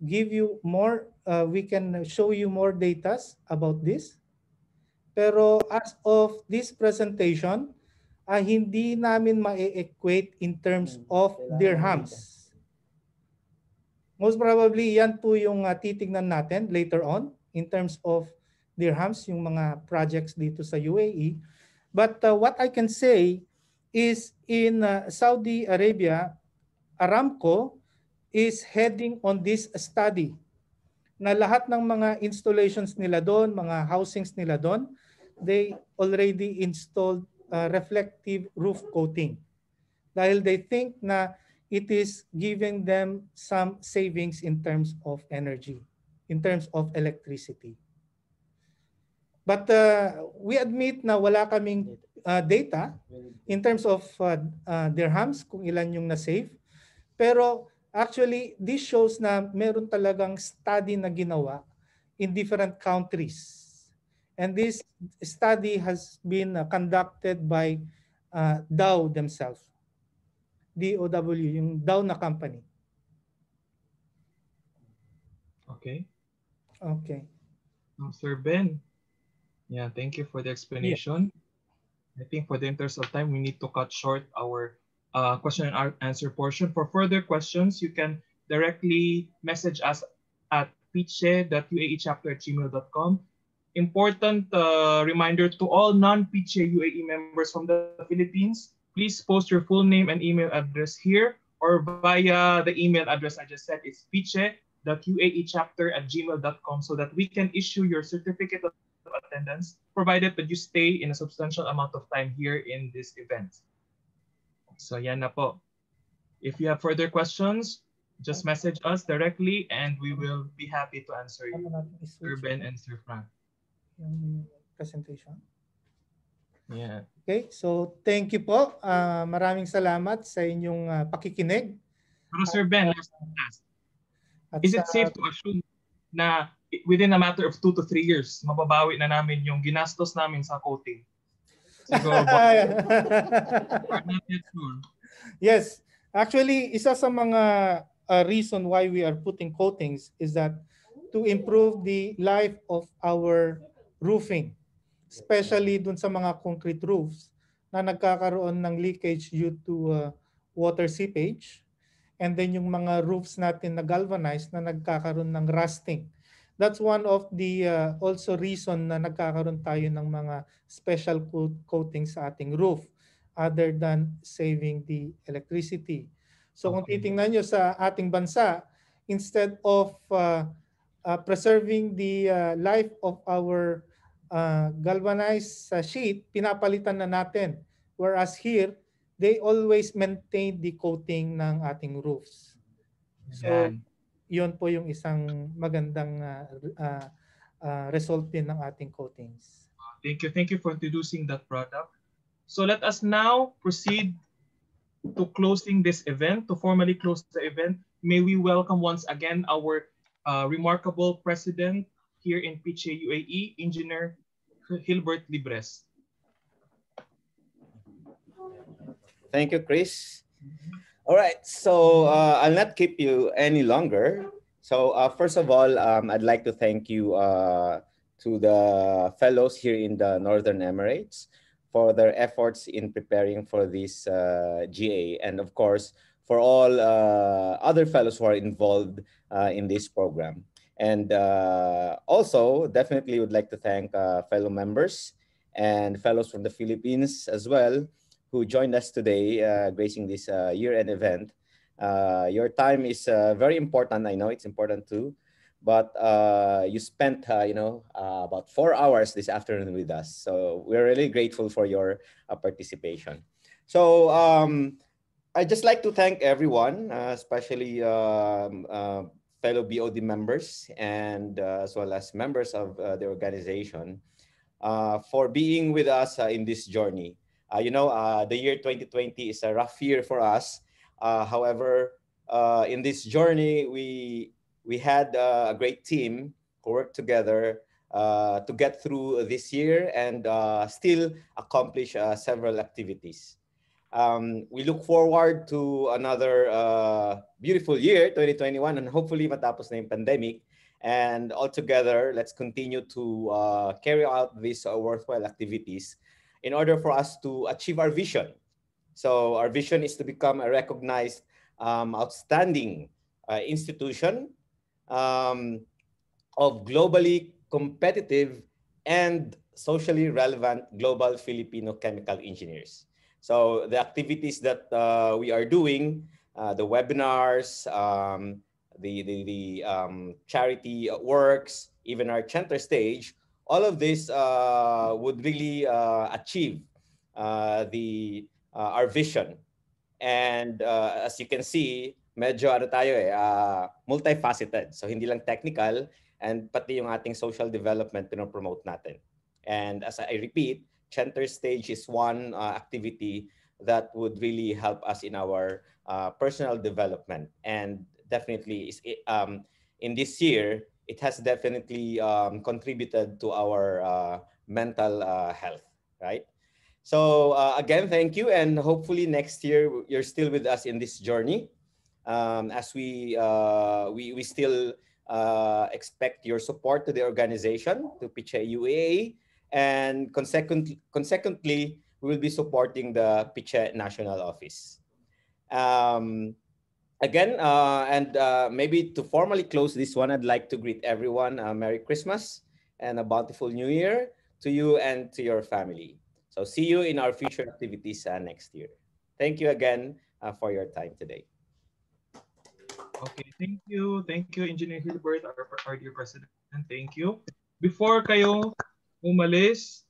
give you more, we can show you more data about this. Pero as of this presentation, hindi namin ma-equate in terms of dirhams. Most probably yan po yung titignan natin later on in terms of dirhams, yung mga projects dito sa UAE. But what I can say is in Saudi Arabia, Aramco is heading on this study na lahat ng mga installations nila doon, mga housings nila doon, they already installed reflective roof coating dahil they think na it is giving them some savings in terms of energy, in terms of electricity. But we admit na wala kaming data in terms of dirhams kung ilan yung na-save. Pero actually this shows na meron talagang study na ginawa in different countries. And this study has been conducted by Dow themselves, D-O-W, yung Dow na company. Okay. Okay. Sir Ben, yeah, thank you for the explanation. Yeah. I think for the interest of time, we need to cut short our question and answer portion. For further questions, you can directly message us at piche.uaechapter@gmail.com. Important reminder to all non-PIChE UAE members from the Philippines, please post your full name and email address here or via the email address I just said. It's piche.uaechapter@gmail.com so that we can issue your certificate of attendance provided that you stay in a substantial amount of time here in this event. So yan na po. If you have further questions, just message us directly and we will be happy to answer you, Sir Ben and Sir Frank. Presentation. Yeah. Okay, so thank you po. Maraming salamat sa inyong pakikinig. Pero Sir Ben, last. Is it safe to assume na within a matter of 2 to 3 years, mababawi na namin yung ginastos namin sa coating? Siguro ba? We're not yet sure. Yes. Actually, isa sa mga reason why we are putting coatings is that to improve the life of our roofing, especially dun sa mga concrete roofs na nagkakaroon ng leakage due to water seepage, and then yung mga roofs natin na galvanized na nagkakaroon ng rusting. That's one of the also reason na nagkakaroon tayo ng mga special coating sa ating roof other than saving the electricity. So kung titingnan nyo sa ating bansa, instead of preserving the life of our galvanized sheet, pinapalitan na natin. Whereas here, they always maintain the coating ng ating roofs. So, yun po yung isang magandang result din ng ating coatings. Thank you. Thank you for introducing that product. So let us now proceed to closing this event. To formally close the event, may we welcome once again our remarkable president here in PIChE UAE, Engineer Hilbert Libres. Thank you, Chris. All right, so I'll not keep you any longer. So first of all, I'd like to thank you to the fellows here in the Northern Emirates for their efforts in preparing for this GA, and of course, for all other fellows who are involved in this program. And also, definitely would like to thank fellow members and fellows from the Philippines as well, who joined us today, gracing this year-end event. Your time is very important. I know it's important too, but you spent, you know, about 4 hours this afternoon with us. So we're really grateful for your participation. So I'd just like to thank everyone, especially fellow BOD members and as well as members of the organization for being with us in this journey. You know, the year 2020 is a rough year for us. However, in this journey, we had a great team who worked together to get through this year and still accomplish several activities. We look forward to another beautiful year, 2021, and hopefully matapos na yung pandemic. And all together, let's continue to carry out these worthwhile activities in order for us to achieve our vision. So our vision is to become a recognized, outstanding institution of globally competitive and socially relevant global Filipino chemical engineers. So the activities that we are doing, the webinars, the charity works, even our center stage, all of this would really achieve our vision. And as you can see, medyo ano tayo eh, multifaceted. So hindi lang technical, and pati yung ating social development pinopromote natin. And as I repeat, center stage is one activity that would really help us in our personal development. And definitely, in this year, it has definitely contributed to our mental health, right? So again, thank you. And hopefully next year, you're still with us in this journey as we still expect your support to the organization, to PIChE UAE. And consequently, we will be supporting the PIChE National Office. Again, maybe to formally close this one, I'd like to greet everyone a Merry Christmas and a bountiful New Year to you and to your family. So see you in our future activities next year. Thank you again for your time today. Okay, thank you. Thank you, Engineer Hilbert, our dear president. Thank you. Before kayo umalis,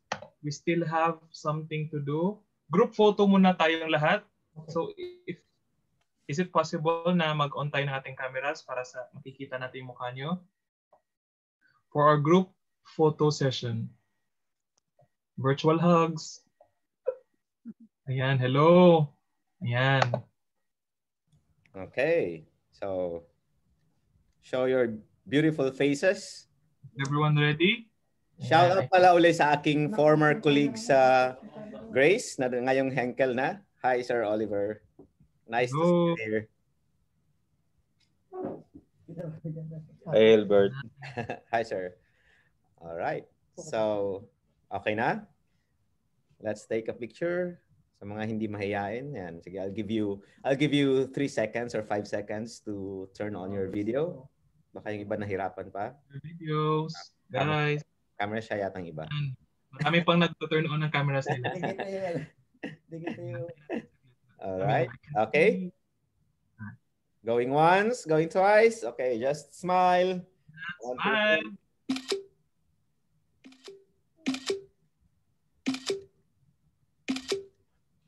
we still have something to do. Group photo muna tayong lahat. So if is it possible na mag-on tayo ng ating cameras para sa makikita natin yung mukha nyo? For our group photo session. Virtual hugs. Ayan, hello. Ayan. Okay. So, show your beautiful faces. Everyone ready? Shout out pala uli sa aking former colleagues sa Grace, na ngayong Henkel na. Hi, Sir Oliver. Nice to see you here. Hi, Albert. Hi, sir. All right. So, okay na? Let's take a picture. Sa mga hindi mahihain, yan. Sige, I'll give you 3 seconds or 5 seconds to turn on your video. Baka yung iba nahirapan pa. Videos, guys. Camera siya yata ang iba. Marami pang nag-turn on ng camera sila. Digit na yun. Alright. Okay. Going once, going twice. Okay, just smile. Smile.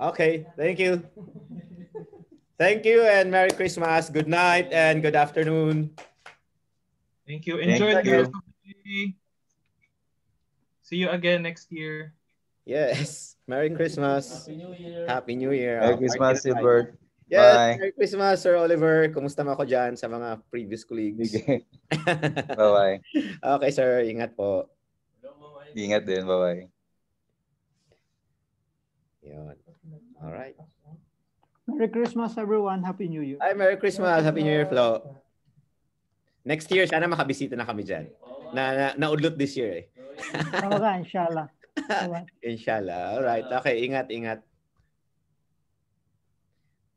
Okay, thank you. Thank you and Merry Christmas. Good night and good afternoon. Thank you. Enjoy the rest of the day. See you again next year. Yes. Merry Christmas. Happy New Year. Happy New Year. Merry Christmas, Silver. Yes. Bye. Merry Christmas, Sir Oliver. Kumusta mo ako dyan sa mga previous colleagues? Bye-bye. Okay, sir. Ingat po. Ingat din. Bye-bye. Yun. All right. Merry Christmas, everyone. Happy New Year. Ay, Merry Christmas. Happy New Year, Flo. Next year, sana makabisita na kami dyan. Naudlot this year eh. Okay, inshallah. Inshallah. All right. Okay, ingat, ingat.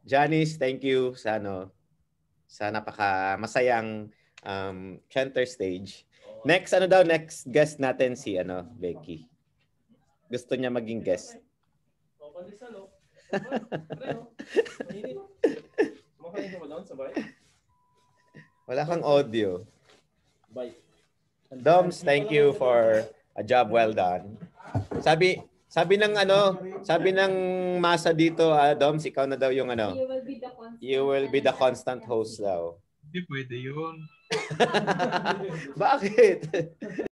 Janice, thank you sa ano, sa napakamasayang center stage. Next ano daw, next guest natin si ano, Becky. Gusto niya maging guest. Wala kang audio. Doms, thank you for a job well done. Sabi ng ano, sabi ng masa dito, Doms, ikaw na daw yung ano. You will be the constant host daw. Hindi pwede yun. Bakit?